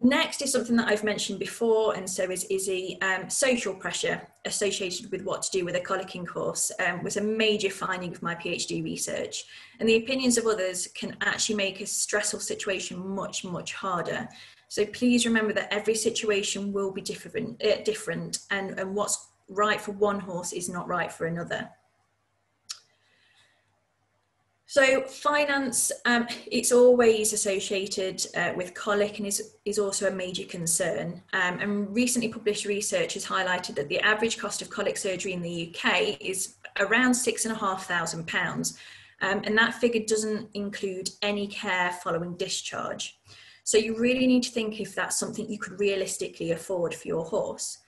Next is something that I've mentioned before, and so is Izzy. Um, social pressure associated with what to do with a colicking horse um, was a major finding of my PhD research, and the opinions of others can actually make a stressful situation much, much harder. So please remember that every situation will be different, uh, different and, and what's right for one horse is not right for another. So finance, um, it's always associated uh, with colic and is, is also a major concern. Um, and recently published research has highlighted that the average cost of colic surgery in the U K is around six and a half thousand pounds. Um, and that figure doesn't include any care following discharge. So you really need to think if that's something you could realistically afford for your horse.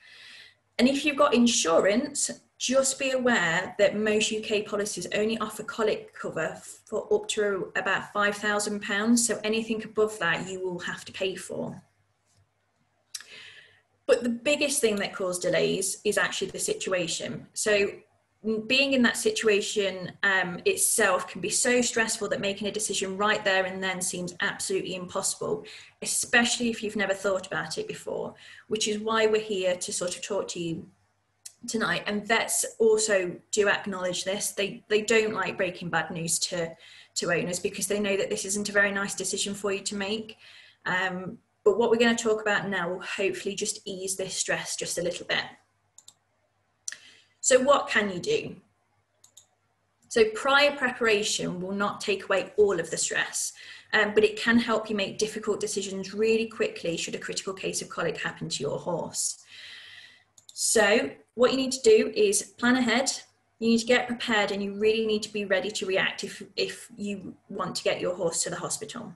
And if you've got insurance, just be aware that most U K policies only offer colic cover for up to about five thousand pounds, so anything above that you will have to pay for. But the biggest thing that caused delays is actually the situation. So being in that situation um, itself can be so stressful that making a decision right there and then seems absolutely impossible, especially if you've never thought about it before, which is why we're here to sort of talk to you tonight. And vets also do acknowledge this. They they don't like breaking bad news to to owners, because they know that this isn't a very nice decision for you to make. Um, but what we're going to talk about now will hopefully just ease this stress just a little bit. So what can you do? So prior preparation will not take away all of the stress, um, but it can help you make difficult decisions really quickly should a critical case of colic happen to your horse. So what you need to do is plan ahead. You need to get prepared, and you really need to be ready to react if, if you want to get your horse to the hospital.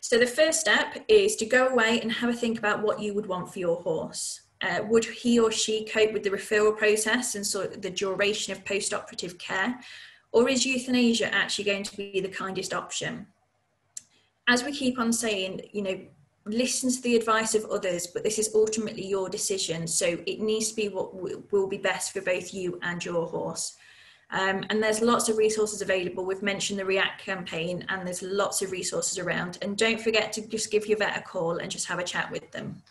So the first step is to go away and have a think about what you would want for your horse. Uh, would he or she cope with the referral process and sort of the duration of post-operative care? Or is euthanasia actually going to be the kindest option? As we keep on saying, you know, listen to the advice of others, but this is ultimately your decision, so it needs to be what will be best for both you and your horse. Um, and there's lots of resources available. We've mentioned the REACT campaign, and there's lots of resources around. And don't forget to just give your vet a call and just have a chat with them.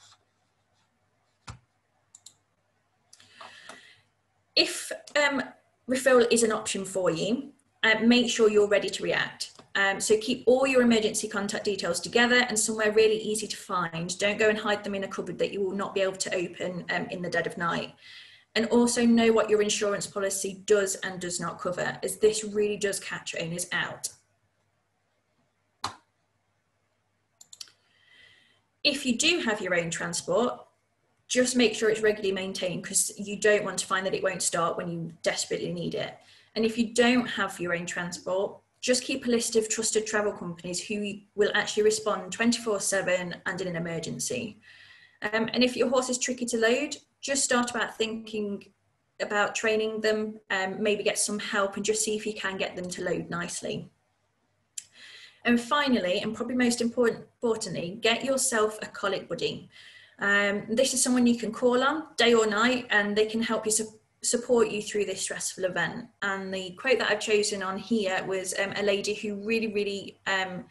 If um, referral is an option for you, uh, make sure you're ready to react. Um, so keep all your emergency contact details together and somewhere really easy to find. Don't go and hide them in a cupboard that you will not be able to open um, in the dead of night. And also know what your insurance policy does and does not cover, as this really does catch owners out. If you do have your own transport, just make sure it's regularly maintained, because you don't want to find that it won't start when you desperately need it. And if you don't have your own transport, just keep a list of trusted travel companies who will actually respond twenty-four seven and in an emergency. Um, and if your horse is tricky to load, just start about thinking about training them, um, maybe get some help and just see if you can get them to load nicely. And finally, and probably most important, importantly, get yourself a colic buddy. Um, this is someone you can call on day or night, and they can help you support you through this stressful event. And the quote that I've chosen on here was um, a lady who really, really um,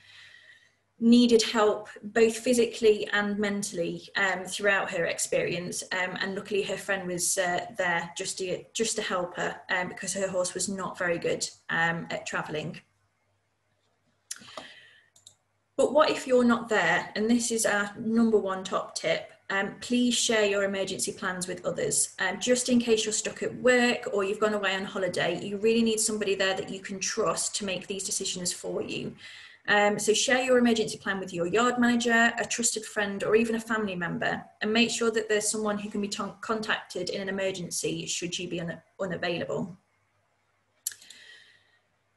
needed help both physically and mentally um, throughout her experience. Um, and luckily her friend was uh, there just to, just to help her um, because her horse was not very good um, at travelling. But what if you're not there? And this is our number one top tip. Um, please share your emergency plans with others. Um, just in case you're stuck at work or you've gone away on holiday, you really need somebody there that you can trust to make these decisions for you. Um, so share your emergency plan with your yard manager, a trusted friend, or even a family member, and make sure that there's someone who can be contacted in an emergency should you be un unavailable.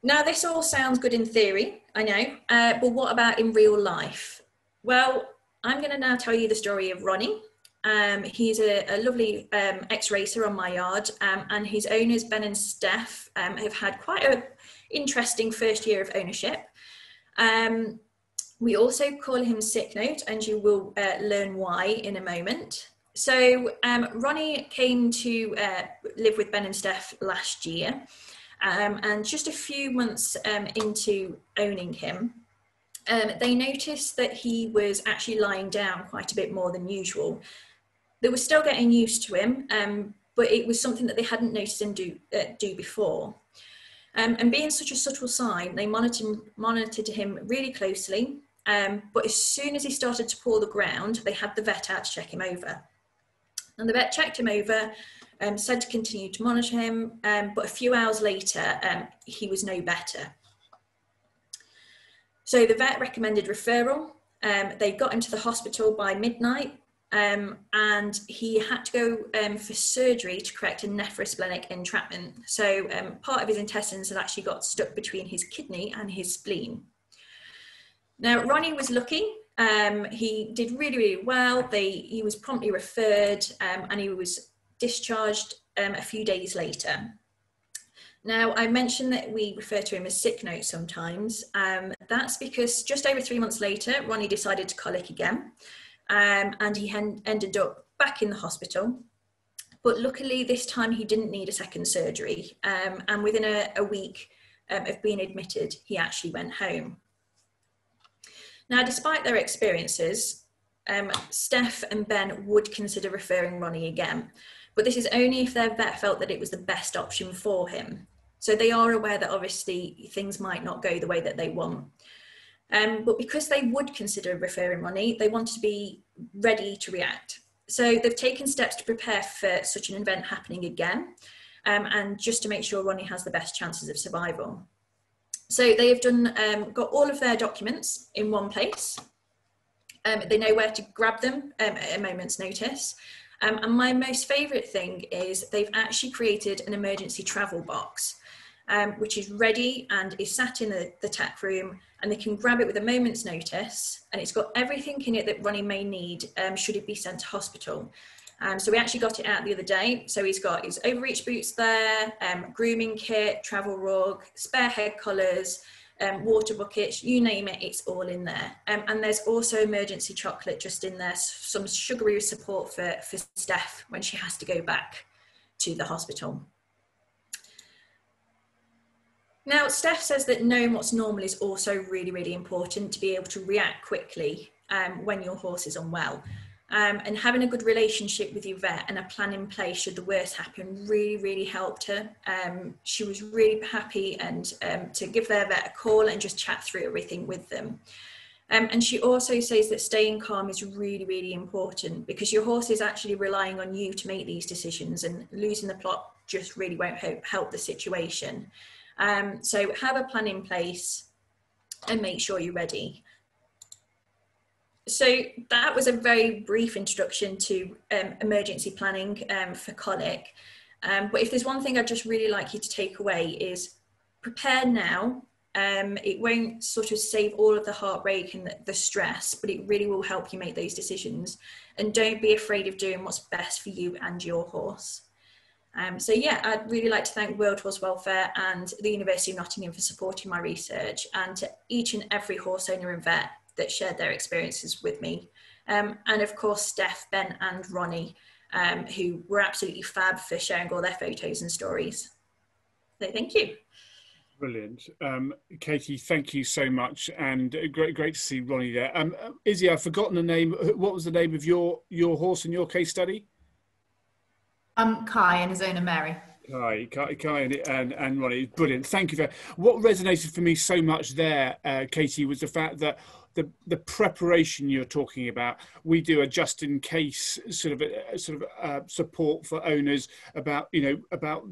Now, this all sounds good in theory, I know, uh, but what about in real life? Well, I'm going to now tell you the story of Ronnie, Um, he's a, a lovely um, ex-racer on my yard, um, and his owners, Ben and Steph, um, have had quite an interesting first year of ownership. Um, we also call him Sick Note, and you will uh, learn why in a moment. So um, Ronnie came to uh, live with Ben and Steph last year, um, and just a few months um, into owning him, um, they noticed that he was actually lying down quite a bit more than usual. They were still getting used to him, um, but it was something that they hadn't noticed him do, uh, do before. Um, and being such a subtle sign, they monitored, monitored him really closely, um, but as soon as he started to paw the ground, they had the vet out to check him over. And the vet checked him over, um, said to continue to monitor him, um, but a few hours later, um, he was no better. So the vet recommended referral. Um, they got him to the hospital by midnight, Um, and he had to go um, for surgery to correct a nephrosplenic entrapment. So um, part of his intestines had actually got stuck between his kidney and his spleen. Now, Ronnie was lucky. Um, he did really, really well. They, he was promptly referred, um, and he was discharged um, a few days later. Now, I mentioned that we refer to him as Sick Note sometimes. Um, that's because just over three months later, Ronnie decided to colic again. Um, and he ended up back in the hospital, but luckily this time he didn't need a second surgery, um, and within a, a week um, of being admitted, he actually went home. Now, despite their experiences, um, Steph and Ben would consider referring Ronnie again, but this is only if their vet felt that it was the best option for him. So they are aware that obviously things might not go the way that they want. Um, but because they would consider referring Ronnie, they wanted to be ready to react. So they've taken steps to prepare for such an event happening again, um, and just to make sure Ronnie has the best chances of survival. So they have done, um, got all of their documents in one place. Um, they know where to grab them um, at a moment's notice. Um, and my most favourite thing is they've actually created an emergency travel box, Um, which is ready and is sat in the, the tech room, and they can grab it with a moment's notice, and it's got everything in it that Ronnie may need um, should it be sent to hospital. Um, so we actually got it out the other day. So he's got his overreach boots there, um, grooming kit, travel rug, spare head collars, um, water buckets, you name it, it's all in there. Um, and there's also emergency chocolate just in there, some sugary support for, for Steph when she has to go back to the hospital. Now, Steph says that knowing what's normal is also really, really important to be able to react quickly um, when your horse is unwell. Um, and having a good relationship with your vet and a plan in place should the worst happen really, really helped her. Um, she was really happy and um, to give their vet a call and just chat through everything with them. Um, and she also says that staying calm is really, really important because your horse is actually relying on you to make these decisions, and losing the plot just really won't help the situation. Um, so have a plan in place and make sure you're ready. So that was a very brief introduction to um, emergency planning um, for colic. Um, but if there's one thing I'd just really like you to take away is prepare now. Um, it won't sort of save all of the heartbreak and the, the stress, but it really will help you make those decisions. And don't be afraid of doing what's best for you and your horse. Um, so yeah, I'd really like to thank World Horse Welfare and the University of Nottingham for supporting my research, and to each and every horse owner and vet that shared their experiences with me. Um, and of course, Steph, Ben and Ronnie, um, who were absolutely fab for sharing all their photos and stories. So thank you. Brilliant. Um, Katie, thank you so much, and great great to see Ronnie there. Um, Izzy, I've forgotten the name. What was the name of your, your horse in your case study? Um, Kai and his owner Mary. Kai, Kai, Kai and, and, and Ronnie, brilliant. Thank you. For, what resonated for me so much there, uh, Katie, was the fact that the, the preparation you're talking about, we do a just-in-case sort of a, sort of uh, support for owners about, you know, about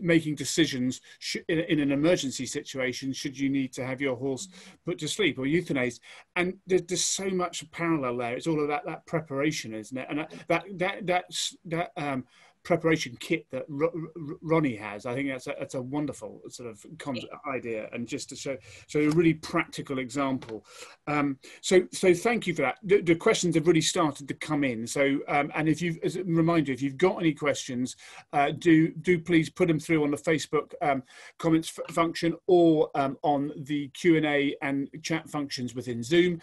making decisions sh in, in an emergency situation, should you need to have your horse put to sleep or euthanized. And there's, there's so much parallel there. It's all about that preparation, isn't it? And that that that, that's, that um, preparation kit that R R Ronnie has. I think that's a, that's a wonderful sort of idea, and just to show, show a really practical example. Um, so, so thank you for that. The, the questions have really started to come in. So, um, and if you've, as a reminder, if you've got any questions, uh, do do please put them through on the Facebook um, comments function, or um, on the Q and A and chat functions within Zoom.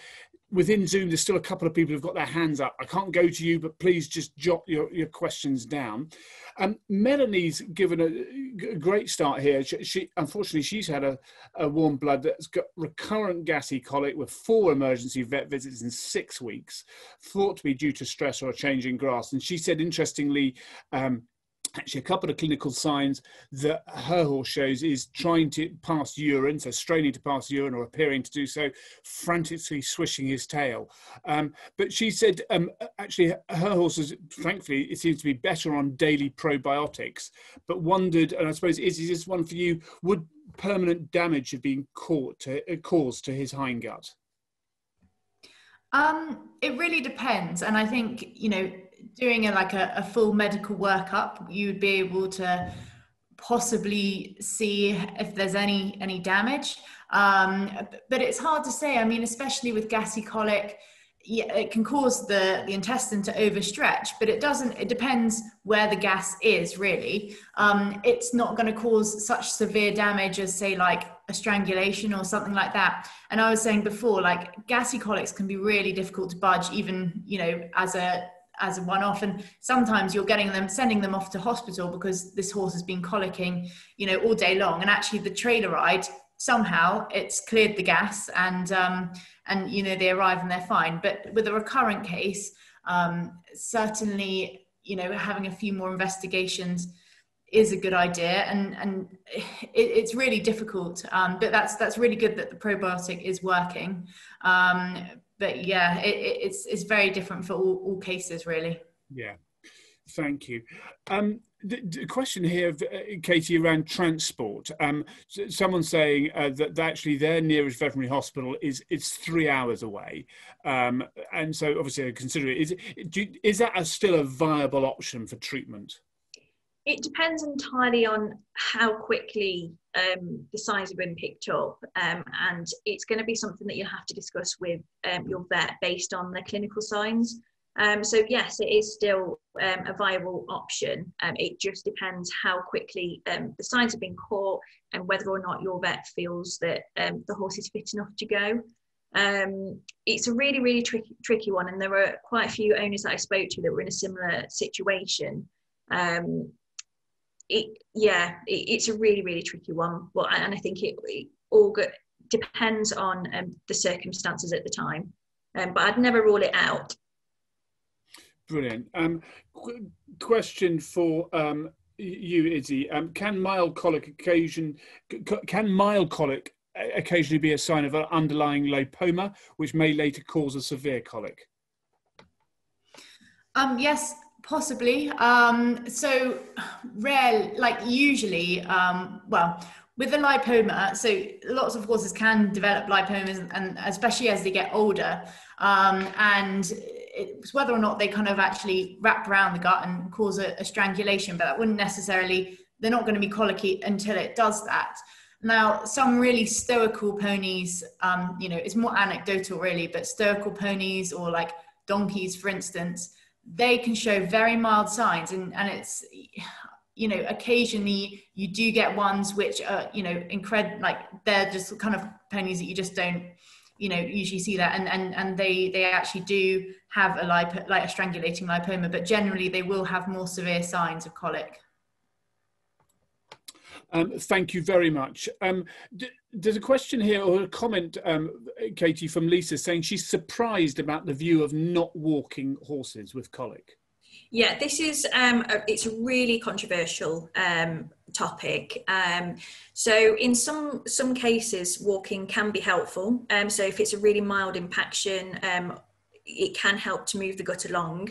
Within Zoom, there's still a couple of people who've got their hands up. I can't go to you, but please just jot your, your questions down. Um, Melanie's given a, a great start here. She, she unfortunately, she's had a, a warm blood that's got recurrent gassy colic with four emergency vet visits in six weeks, thought to be due to stress or a change in grass. And she said, interestingly, um, actually a couple of clinical signs that her horse shows is trying to pass urine, so straining to pass urine or appearing to do so, frantically swishing his tail. Um, but she said um, actually her horse is, thankfully, it seems to be better on daily probiotics, but wondered, and I suppose, Izzy, is this one for you, would permanent damage have been caught to, uh, caused to his hindgut? Um, it really depends. And I think, you know, doing a, like a, a full medical workup, you'd be able to possibly see if there's any any damage, um, but it's hard to say. I mean, especially with gassy colic, yeah, it can cause the, the intestine to overstretch, but it doesn't, it depends where the gas is really. Um, it's not going to cause such severe damage as, say, like a strangulation or something like that. And I was saying before, like gassy colics can be really difficult to budge, even, you know, as a as a one-off, and sometimes you're getting them, sending them off to hospital because this horse has been colicking, you know, all day long, and actually the trailer ride, somehow it's cleared the gas, and um, and you know, they arrive and they're fine. But with a recurrent case, um, certainly, you know, having a few more investigations is a good idea, and and it, it's really difficult, um, but that's that's really good that the probiotic is working. Um, But yeah, it, it's, it's very different for all, all cases, really. Yeah, thank you. Um, the, the question here, Katie, around transport. Um, someone saying uh, that actually their nearest veterinary hospital is it's three hours away. Um, and so obviously I consider it. Is, do, is that a, still a viable option for treatment? It depends entirely on how quickly um, the signs have been picked up, um, and it's going to be something that you'll have to discuss with um, your vet based on the clinical signs. Um, so yes, it is still um, a viable option. Um, it just depends how quickly um, the signs have been caught and whether or not your vet feels that um, the horse is fit enough to go. Um, it's a really, really tricky, tricky one, and there were quite a few owners that I spoke to that were in a similar situation. Um, It, yeah, it, it's a really, really tricky one. Well, and I think it, it all go, depends on um, the circumstances at the time. Um, but I'd never rule it out. Brilliant. Um, qu question for um, you, Izzy. Um, can mild colic occasion can mild colic occasionally be a sign of an underlying lipoma, which may later cause a severe colic? Um, yes. Possibly. Um, so rare, like usually, um, well, with the lipoma, so lots of horses can develop lipomas, and, and especially as they get older, um, and it's whether or not they kind of actually wrap around the gut and cause a, a strangulation, but that wouldn't necessarily, they're not going to be colicky until it does that. Now, some really stoical ponies, um, you know, it's more anecdotal really, but stoical ponies or like donkeys, for instance, they can show very mild signs, and, and it's, you know, occasionally you do get ones which are, you know, incredible, like they're just kind of ponies that you just don't, you know, usually see that, and, and, and they, they actually do have a lipo, like a strangulating lipoma, but generally they will have more severe signs of colic. Um, thank you very much. Um, there's a question here, or a comment, um, Katie, from Lisa, saying she's surprised about the view of not walking horses with colic. Yeah, this is, um, a, it's a really controversial um, topic. Um, so in some, some cases, walking can be helpful. Um, so if it's a really mild impaction, um, it can help to move the gut along.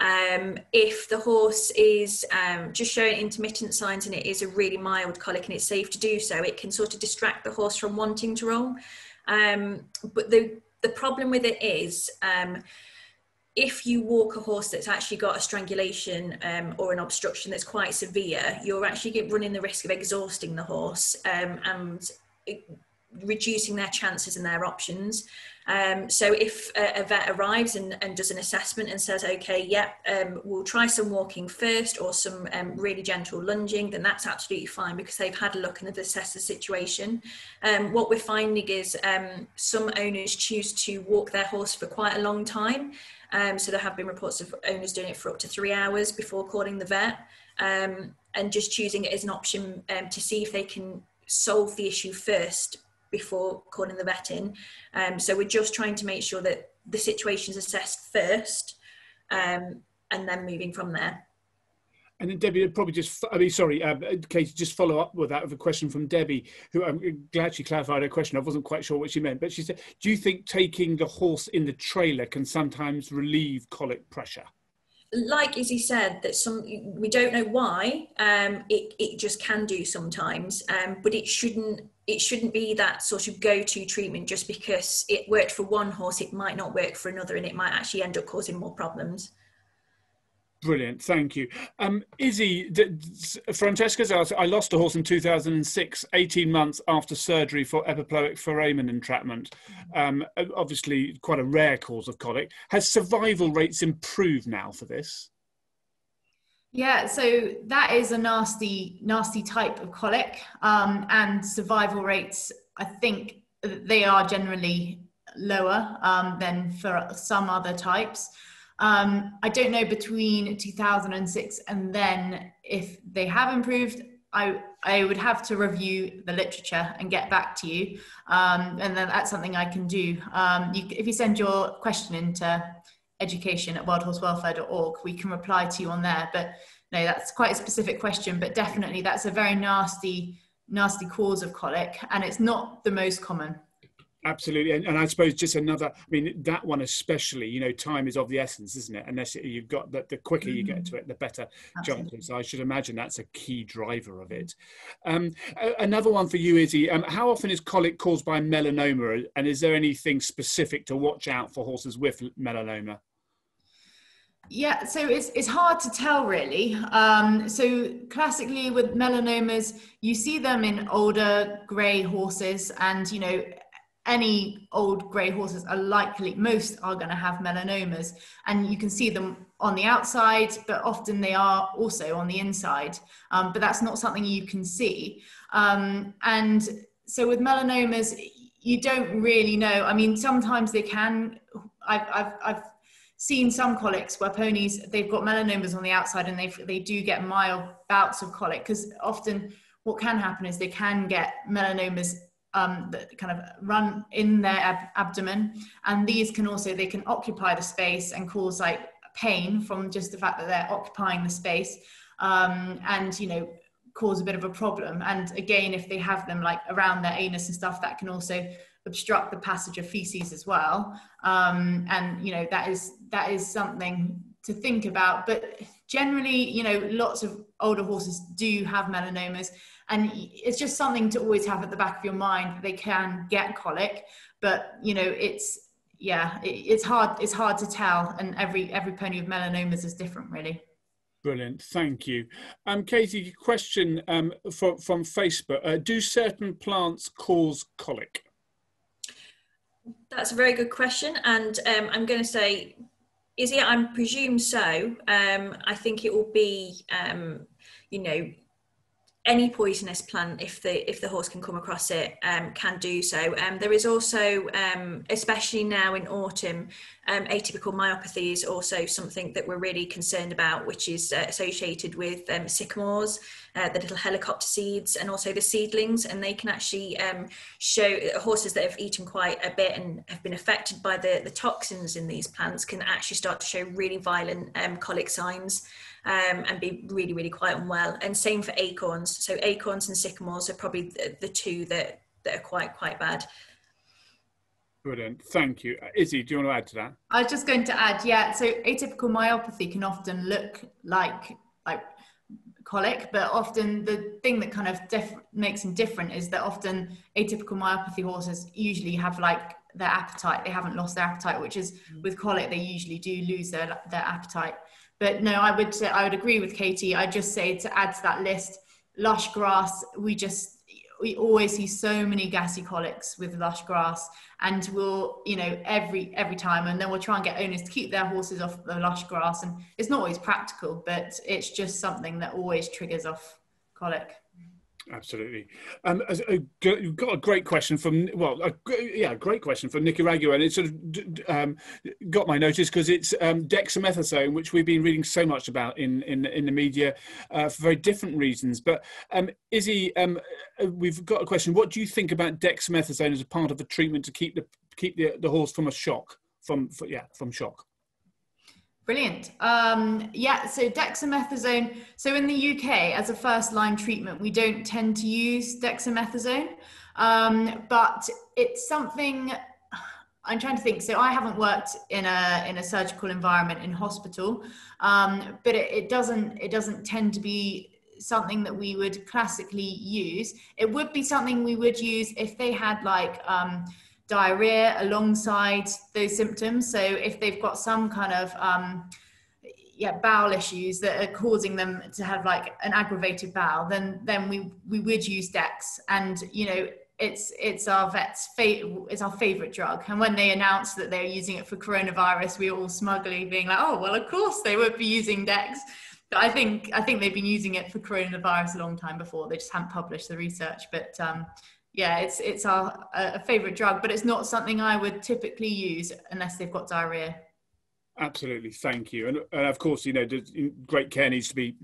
Um, if the horse is um, just showing intermittent signs and it is a really mild colic and it's safe to do so, it can sort of distract the horse from wanting to roll. Um, but the, the problem with it is um, if you walk a horse that's actually got a strangulation um, or an obstruction that's quite severe, you're actually get, running the risk of exhausting the horse um, and it, reducing their chances and their options. Um, so if a, a vet arrives and, and does an assessment and says, okay, yep, um, we'll try some walking first or some um, really gentle lunging, then that's absolutely fine because they've had a look and they've assessed the situation. Um, what we're finding is um, some owners choose to walk their horse for quite a long time. Um, so there have been reports of owners doing it for up to three hours before calling the vet, um, and just choosing it as an option um, to see if they can solve the issue first before calling the vet in. Um, so we're just trying to make sure that the situation's assessed first, um, and then moving from there. And then Debbie, probably just, I mean, sorry, um, Katie, just follow up with that with a question from Debbie, who I'm glad she clarified her question. I wasn't quite sure what she meant, but she said, do you think taking the horse in the trailer can sometimes relieve colic pressure? Like Izzy said, that some we don't know why, um, it, it just can do sometimes, um, but it shouldn't, it shouldn't be that sort of go-to treatment just because it worked for one horse, it might not work for another, and it might actually end up causing more problems. Brilliant, thank you. Um, Izzy, Francesca's asked, I lost a horse in two thousand six, eighteen months after surgery for epiploic foramen entrapment. Um, obviously, quite a rare cause of colic. Has survival rates improved now for this? Yeah, so that is a nasty, nasty type of colic. Um, and survival rates, I think they are generally lower um, than for some other types. Um, I don't know between two thousand six and then if they have improved. I, I would have to review the literature and get back to you. Um, and then that's something I can do. Um, you, if you send your question into education at world horse welfare dot org, we can reply to you on there. But no, that's quite a specific question, but definitely that's a very nasty, nasty cause of colic, and it's not the most common. Absolutely. And, and I suppose just another, I mean, that one especially, you know, time is of the essence, isn't it? Unless you've got the, the quicker you get to it, the better chances. So I should imagine that's a key driver of it. Um, another one for you, Izzy. Um, how often is colic caused by melanoma? And is there anything specific to watch out for horses with melanoma? Yeah, so it's, it's hard to tell really. Um, so classically with melanomas, you see them in older grey horses, and, you know, any old grey horses are likely, most are going to have melanomas, and you can see them on the outside, but often they are also on the inside, um, but that's not something you can see. Um, and so with melanomas, you don't really know. I mean, sometimes they can, I've, I've, I've seen some colics where ponies, they've got melanomas on the outside, and they, they do get mild bouts of colic, because often what can happen is they can get melanomas Um, that kind of run in their ab abdomen, and these can also, they can occupy the space and cause like pain from just the fact that they're occupying the space, um, and, you know, cause a bit of a problem. And again, if they have them like around their anus and stuff, that can also obstruct the passage of feces as well, um, and, you know, that is that is something to think about. But generally, you know, lots of older horses do have melanomas, and it's just something to always have at the back of your mind that they can get colic. But, you know, it's, yeah, it, it's hard, it's hard to tell, and every every pony with melanomas is different really. Brilliant, thank you. Um, Katie, question um, for, from Facebook. Uh, do certain plants cause colic? That's a very good question, and um, I'm going to say, Izzy, I presume so. Um, I think it will be, um, you know, any poisonous plant, if the if the horse can come across it, um, can do so. Um, there is also, um, especially now in autumn, um, atypical myopathy is also something that we're really concerned about, which is uh, associated with um, sycamores, uh, the little helicopter seeds, and also the seedlings, and they can actually um, show horses that have eaten quite a bit and have been affected by the, the toxins in these plants can actually start to show really violent um, colic signs. Um, and be really, really quite unwell. And same for acorns. So acorns and sycamores are probably the, the two that, that are quite, quite bad. Brilliant, thank you. Izzy, do you want to add to that? I was just going to add, yeah, so atypical myopathy can often look like, like colic, but often the thing that kind of diff makes them different is that often atypical myopathy horses usually have like their appetite. They haven't lost their appetite, which is with colic, they usually do lose their, their appetite. But no, I would say, I would agree with Katie. I just say to add to that list, lush grass, we just, we always see so many gassy colics with lush grass, and we'll, you know, every, every time, and then we'll try and get owners to keep their horses off the lush grass. And it's not always practical, but it's just something that always triggers off colic. Absolutely. Um, you've got a great question from, well, a, yeah, great question from Nicaragua, and it sort of um, got my notice because it's um, dexamethasone, which we've been reading so much about in, in, in the media uh, for very different reasons. But um, Izzy, um, we've got a question. What do you think about dexamethasone as a part of the treatment to keep the, keep the, the horse from a shock, from, for, yeah, from shock? Brilliant. Um, yeah, so dexamethasone. So in the U K, as a first line treatment, we don't tend to use dexamethasone, um, but it's something I'm trying to think. So I haven't worked in a, in a surgical environment in hospital, um, but it, it doesn't, it doesn't tend to be something that we would classically use. It would be something we would use if they had like, um, diarrhea alongside those symptoms. So if they've got some kind of um, yeah, bowel issues that are causing them to have like an aggravated bowel, then then we we would use Dex. And you know, it's it's our vet's fa it's our favorite drug. And when they announced that they were using it for coronavirus, we were all smugly being like, oh well, of course they would be using Dex. But I think I think they've been using it for coronavirus a long time before. They just haven't published the research, but. Um, Yeah, it's it's our a favourite drug, but it's not something I would typically use unless they've got diarrhoea. Absolutely, thank you. And, and of course, you know, great care needs to be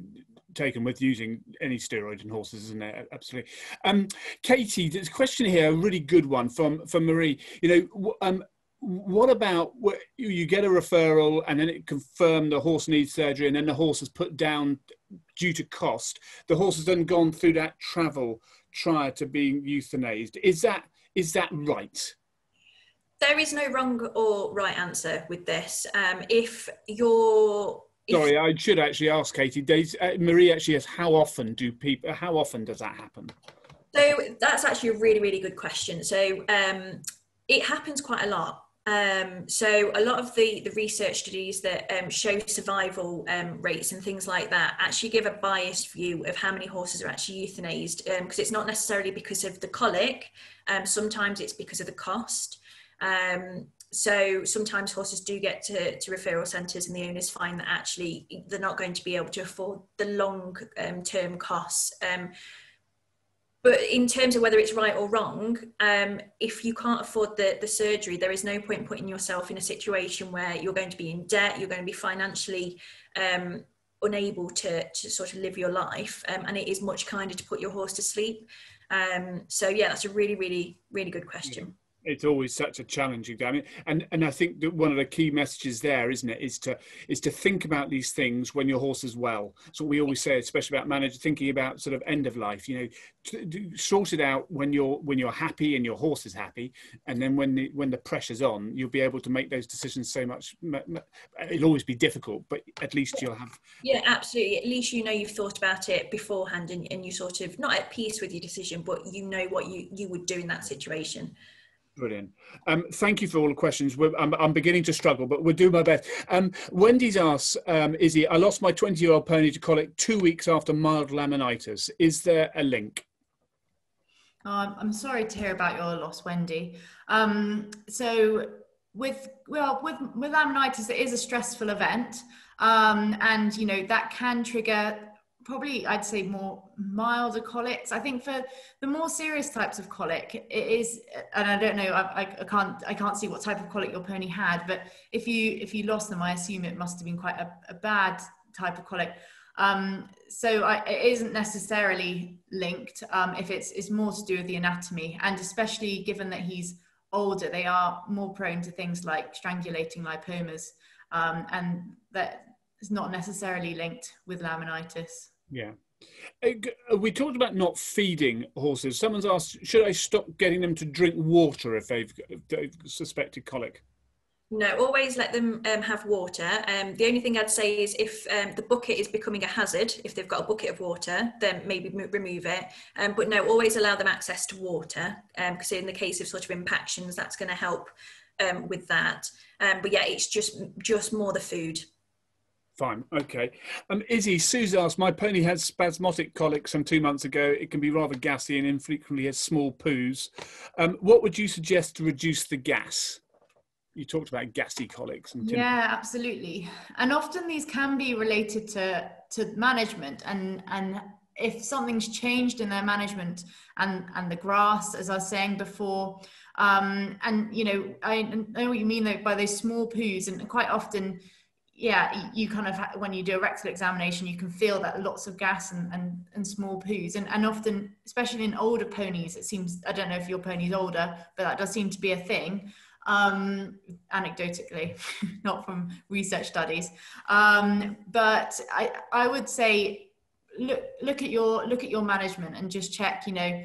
taken with using any steroid in horses, isn't it? Absolutely. Um, Katie, there's a question here, a really good one from from Marie. You know, um, what about you get a referral and then it confirmed the horse needs surgery, and then the horse is put down due to cost. The horse has then gone through that travel prior to being euthanized. Is that is that right? There is no wrong or right answer with this. Um, if you're if sorry, I should actually ask Katie. Days, uh, Marie actually asks, how often do people? How often does that happen? So that's actually a really really good question. So um, it happens quite a lot. Um, so a lot of the, the research studies that um, show survival um, rates and things like that actually give a biased view of how many horses are actually euthanized, because um, it's not necessarily because of the colic, um, sometimes it's because of the cost. Um, so sometimes horses do get to, to referral centres and the owners find that actually they're not going to be able to afford the long um, term costs. Um, But in terms of whether it's right or wrong, um, if you can't afford the, the surgery, there is no point putting yourself in a situation where you're going to be in debt, you're going to be financially um, unable to, to sort of live your life. Um, and it is much kinder to put your horse to sleep. Um, so yeah, that's a really, really, really good question. Yeah. It's always such a challenging time. I mean, and, and I think that one of the key messages there, isn't it, is to, is to think about these things when your horse is well. So we always say, especially about managing, thinking about sort of end of life, you know, to, to sort it out when you're, when you're happy and your horse is happy. And then when the, when the pressure's on, you'll be able to make those decisions so much, it'll always be difficult, but at least you'll have. Yeah, absolutely. At least, you know, you've thought about it beforehand and, and you're sort of not at peace with your decision, but you know what you, you would do in that situation. Brilliant. Um, thank you for all the questions. We're, I'm, I'm beginning to struggle, but we'll do my best. Um, Wendy's asks, um, Izzy, I lost my twenty-year-old pony to colic two weeks after mild laminitis. Is there a link? Oh, I'm sorry to hear about your loss, Wendy. Um, so with, well, with, with laminitis, it is a stressful event. Um, and, you know, that can trigger probably, I'd say, more milder colics. I think for the more serious types of colic, it is, and I don't know, I, I can't, I can't see what type of colic your pony had, but if you, if you lost them, I assume it must have been quite a, a bad type of colic. Um, so I, it isn't necessarily linked. Um, if it's, it's more to do with the anatomy, and especially given that he's older, they are more prone to things like strangulating lipomas, um, and that is not necessarily linked with laminitis. Yeah. We talked about not feeding horses. Someone's asked, should I stop getting them to drink water if they've, if they've suspected colic? No, always let them um, have water. Um, the only thing I'd say is if um, the bucket is becoming a hazard, if they've got a bucket of water, then maybe remove it. Um, but no, always allow them access to water, because um, in the case of sort of impactions, that's going to help um, with that. Um, but yeah, it's just just more the food. Fine, okay. Um, Izzy, Sue's asked, my pony had spasmodic colic some two months ago. It can be rather gassy and infrequently has small poos. Um, what would you suggest to reduce the gas? You talked about gassy colics. And yeah, absolutely. And often these can be related to, to management, and, and if something's changed in their management and, and the grass, as I was saying before, um, and, you know, I know what you mean though, by those small poos, and quite often, yeah, you kind of, when you do a rectal examination, you can feel that lots of gas and, and, and small poos. And, and often, especially in older ponies, it seems, I don't know if your pony's older, but that does seem to be a thing. Um, anecdotally, not from research studies, um, but I, I would say look look at your look at your management and just check, you know,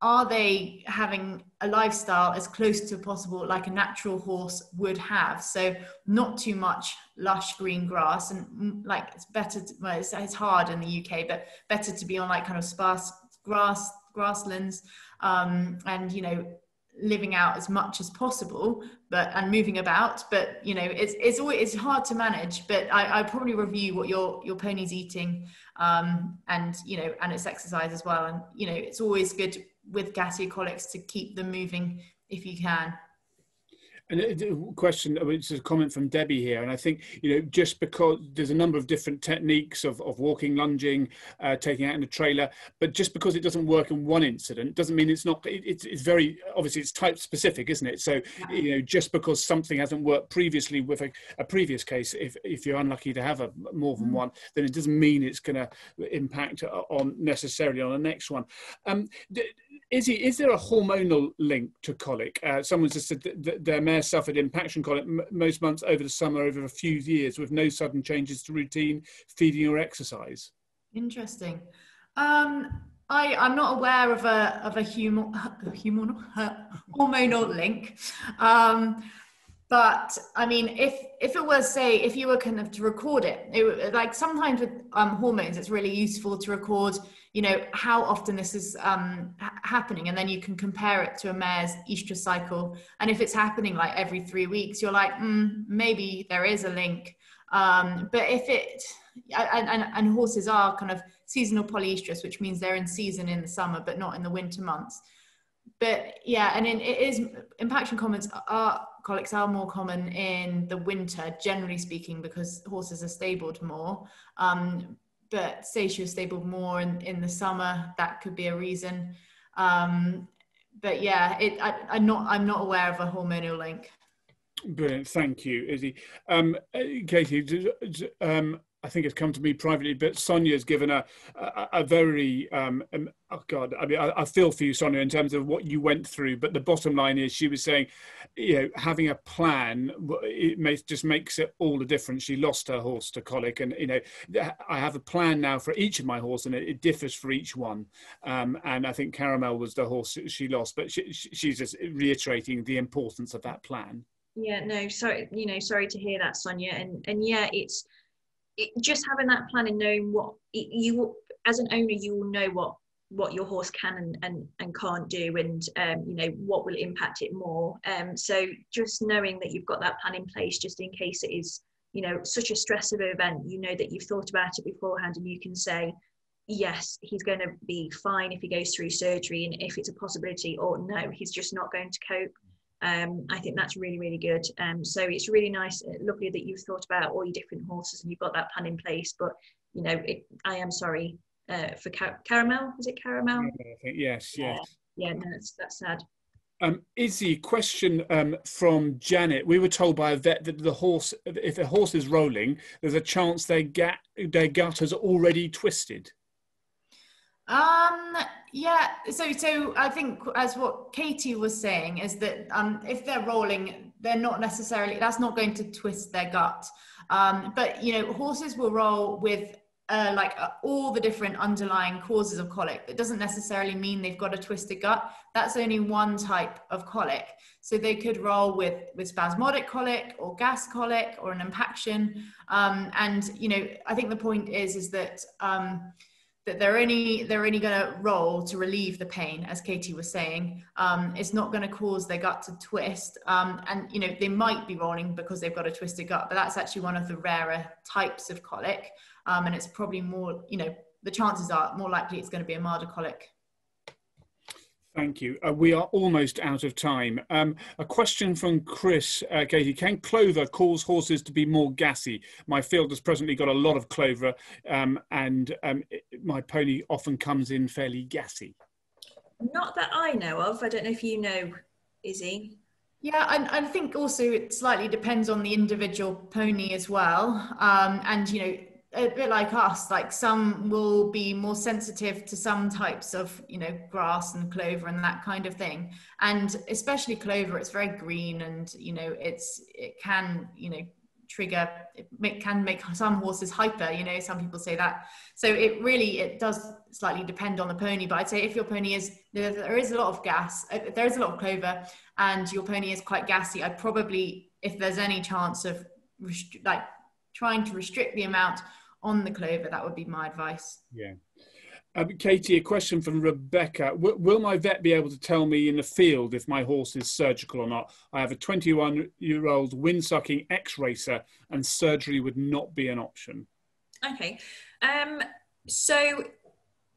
are they having a lifestyle as close to possible like a natural horse would have? So not too much lush green grass, and like it's better to, well, it's, it's hard in the U K, but better to be on like kind of sparse grass grasslands, um, and you know, living out as much as possible, but and moving about. But you know, it's it's always it's hard to manage. But I I probably review what your your pony's eating, um, and you know, and its exercise as well. And you know, it's always good with gassy colics to keep them moving if you can. And a question, it's a comment from Debbie here, and I think, you know, just because there's a number of different techniques of, of walking, lunging, uh, taking out in a trailer, but just because it doesn't work in one incident doesn't mean it's not, it, it's, it's very, obviously it's type specific, isn't it? So, yeah. You know, just because something hasn't worked previously with a, a previous case, if, if you're unlucky to have a, more than mm. one, then it doesn't mean it's going to impact on necessarily on the next one. Um, Izzy, is there a hormonal link to colic? Uh, someone just said that their mare suffered impaction colic m most months over the summer over a few years with no sudden changes to routine, feeding or exercise. Interesting. Um, I, I'm not aware of a, of a human, human, hormonal link. Um, But I mean, if, if it was, say, if you were kind of to record it, it like sometimes with um, hormones, it's really useful to record, you know, how often this is um, happening. And then you can compare it to a mare's estrous cycle. And if it's happening like every three weeks, you're like, mm, maybe there is a link. Um, but if it, and, and, and horses are kind of seasonal polyestrous, which means they're in season in the summer, but not in the winter months. But yeah, and in, it is, impaction comments are, colics are more common in the winter, generally speaking, because horses are stabled more. Um, but say she was stabled more in, in the summer, that could be a reason. Um, but yeah, it, I, I'm not I'm not aware of a hormonal link. Brilliant, thank you, Izzy. Um, Katie, um, I think it's come to me privately, but Sonia's given a, a, a very, um, um, oh God, I mean, I, I feel for you, Sonia, in terms of what you went through. But the bottom line is she was saying, you know, having a plan, it makes, just makes it all the difference. She lost her horse to colic, and, you know, I have a plan now for each of my horse, and it, it differs for each one. Um, and I think Caramel was the horse she lost, but she, she's just reiterating the importance of that plan. Yeah, no, sorry, you know, sorry to hear that, Sonia. And, and yeah, it's, It, just having that plan and knowing what it, you, as an owner, you will know what what your horse can and and, and can't do, and um, you know what will impact it more. Um, so just knowing that you've got that plan in place, just in case it is, you know, such a stressful event, you know that you've thought about it beforehand, and you can say, yes, he's going to be fine if he goes through surgery, and if it's a possibility, or no, he's just not going to cope. Um, I think that's really, really good. Um, so it's really nice, lovely that you've thought about all your different horses and you've got that plan in place. But, you know, it, I am sorry uh, for Car Caramel. Was it Caramel? I think, yes, yes. Uh, yeah, no, that's, that's sad. Um, Izzy, question um, from Janet. We were told by a vet that the horse, if a horse is rolling, there's a chance their, ga their gut has already twisted. Um, yeah, so, so I think as what Katie was saying is that, um, if they're rolling, they're not necessarily, that's not going to twist their gut. Um, but you know, horses will roll with uh, like uh, all the different underlying causes of colic. It doesn't necessarily mean they've got a twisted gut. That's only one type of colic. So they could roll with, with spasmodic colic or gas colic or an impaction. Um, and, you know, I think the point is, is that, um, that they're only, they're only going to roll to relieve the pain, as Katie was saying. Um, it's not going to cause their gut to twist. Um, and, you know, they might be rolling because they've got a twisted gut, but that's actually one of the rarer types of colic. Um, and it's probably more, you know, the chances are more likely it's going to be a milder colic. Thank you. Uh, we are almost out of time. Um, a question from Chris, uh, Katie. Can clover cause horses to be more gassy? My field has presently got a lot of clover um, and um, it, my pony often comes in fairly gassy. Not that I know of. I don't know if you know, Izzy. Yeah, I, I think also it slightly depends on the individual pony as well. Um, and, you know, a bit like us, like some will be more sensitive to some types of, you know, grass and clover and that kind of thing. And especially clover, it's very green and, you know, it's, it can, you know, trigger, it make, can make some horses hyper, you know, some people say that. So it really, it does slightly depend on the pony, but I'd say if your pony is, there, there is a lot of gas, if there is a lot of clover and your pony is quite gassy, I'd probably, if there's any chance of like, trying to restrict the amount on the clover, that would be my advice. Yeah. Um, Katie, a question from Rebecca. W will my vet be able to tell me in the field if my horse is surgical or not? I have a twenty-one-year-old wind-sucking ex-racer and surgery would not be an option. Okay. Um, so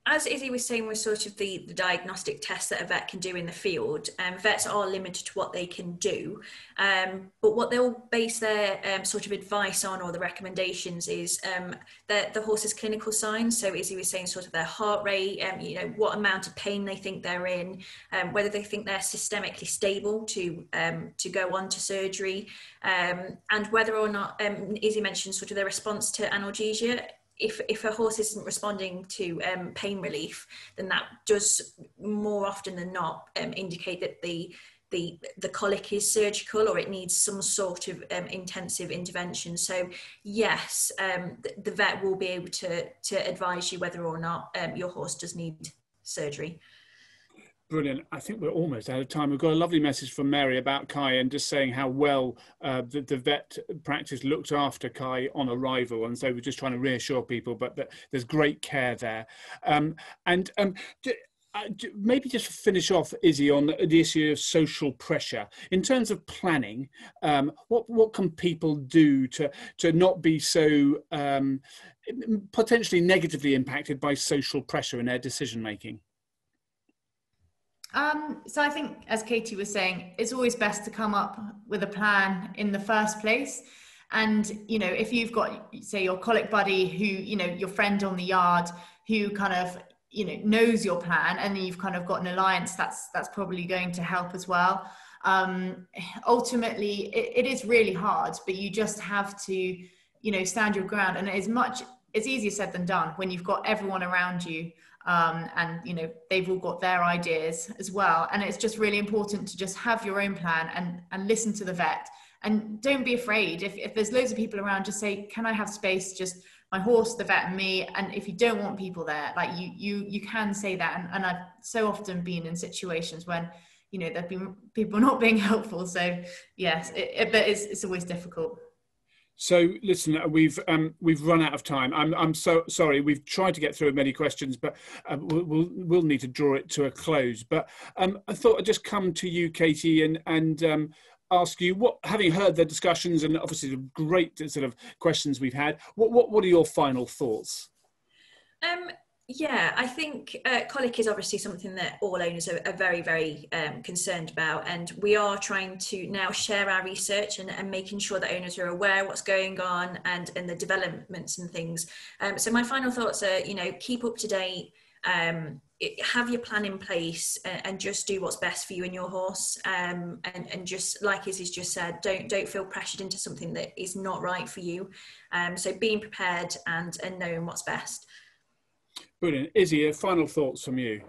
as Izzy was saying, we're sort of the, the diagnostic tests that a vet can do in the field. Um, vets are limited to what they can do, um, but what they'll base their um, sort of advice on or the recommendations is um, the, the horse's clinical signs. So Izzy was saying sort of their heart rate, um, you know, what amount of pain they think they're in, um, whether they think they're systemically stable to, um, to go on to surgery, um, and whether or not, um, Izzy mentioned sort of their response to analgesia. If, if a horse isn't responding to um, pain relief, then that does more often than not um, indicate that the, the, the colic is surgical or it needs some sort of um, intensive intervention. So yes, um, the, the vet will be able to, to advise you whether or not um, your horse does need surgery. Brilliant. I think we're almost out of time. We've got a lovely message from Mary about Kai and just saying how well uh, the, the vet practice looked after Kai on arrival. And so we're just trying to reassure people, but that there's great care there. Um, and um, Uh, maybe just to finish off, Izzy, on the issue of social pressure. In terms of planning, um, what, what can people do to, to not be so um, potentially negatively impacted by social pressure in their decision making? Um, so I think, as Katie was saying, it's always best to come up with a plan in the first place. And, you know, if you've got, say, your colic buddy who, you know, your friend on the yard who kind of, you know, knows your plan and then you've kind of got an alliance, that's, that's probably going to help as well. Um, ultimately, it, it is really hard, but you just have to, you know, stand your ground. And as much, it's easier said than done when you've got everyone around you. Um, and, you know, they've all got their ideas as well. And it's just really important to just have your own plan and, and listen to the vet. And don't be afraid. If, if there's loads of people around, just say, can I have space? Just my horse, the vet and me. And if you don't want people there, like you, you, you can say that. And, and I've so often been in situations when, you know, there've been people not being helpful. So yes, it, it, but it's, it's always difficult. So listen, we've um, we've run out of time. I'm I'm so sorry. We've tried to get through many questions, but uh, we'll we'll need to draw it to a close. But um, I thought I'd just come to you, Katie, and and um, ask you what, having heard the discussions and obviously the great sort of questions we've had, what what what are your final thoughts? Um. Yeah, I think uh, colic is obviously something that all owners are, are very, very um, concerned about, and we are trying to now share our research and, and making sure that owners are aware what's going on and, and the developments and things. Um, so my final thoughts are, you know, keep up to date, um, it, have your plan in place and, and just do what's best for you and your horse, um, and, and just like Izzy's just said, don't, don't feel pressured into something that is not right for you. Um, so being prepared and, and knowing what's best. Brilliant. Izzy, final thoughts from you?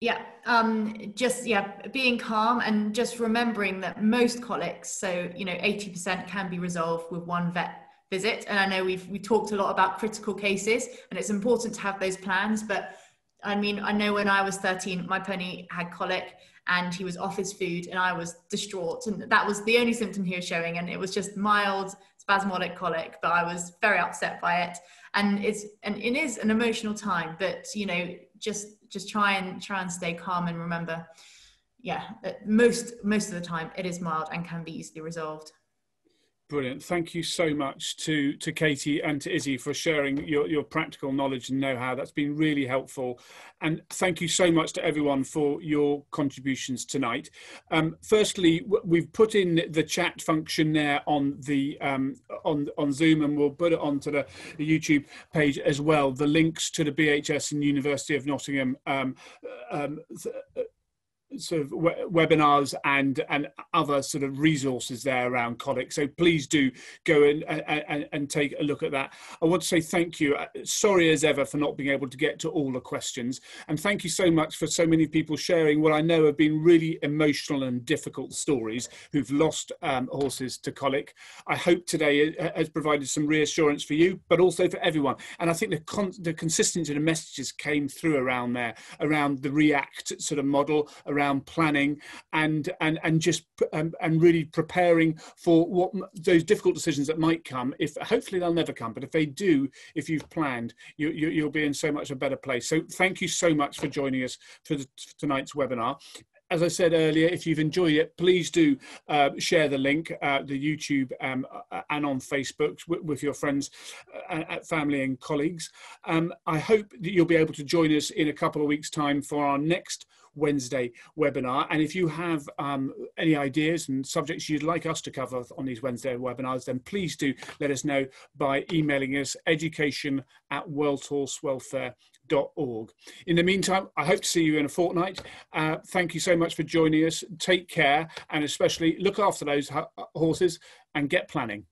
Yeah, um, just, yeah, being calm and just remembering that most colics, so, you know, eighty percent can be resolved with one vet visit. And I know we've we talked a lot about critical cases, and it's important to have those plans. But I mean, I know when I was thirteen, my pony had colic and he was off his food and I was distraught. And that was the only symptom he was showing. And it was just mild spasmodic colic, but I was very upset by it. And it's, and it is an emotional time, but you know, just, just try and try and stay calm and remember, yeah, most, most of the time it is mild and can be easily resolved. Brilliant. Thank you so much to, to Katie and to Izzy for sharing your, your practical knowledge and know-how. That's been really helpful. And thank you so much to everyone for your contributions tonight. Um, firstly, we've put in the chat function there on, the, um, on, on Zoom, and we'll put it onto the YouTube page as well, the links to the B H S and University of Nottingham um, um, sort of webinars and and other sort of resources there around colic, so please do go and and, and take a look at that. I want to say thank you, sorry as ever for not being able to get to all the questions, and thank you so much for so many people sharing what I know have been really emotional and difficult stories who've lost um, horses to colic. I hope today has provided some reassurance for you, but also for everyone, and I think the, con the consistency of the messages came through around there, around the REACT sort of model, around Around planning and and and just um, and really preparing for what those difficult decisions that might come. If hopefully they'll never come, but if they do, if you've planned, you, you, you'll be in so much a better place. So thank you so much for joining us for, the, for tonight's webinar. As I said earlier, if you've enjoyed it, please do uh, share the link, uh, the YouTube um, and on Facebook with your friends, uh, family and colleagues. Um, I hope that you'll be able to join us in a couple of weeks' time for our next Wednesday webinar. And if you have um, any ideas and subjects you'd like us to cover on these Wednesday webinars, then please do let us know by emailing us education at world horse welfare dot org. In the meantime, I hope to see you in a fortnight. Uh, thank you so much for joining us. Take care, and especially look after those horses and get planning.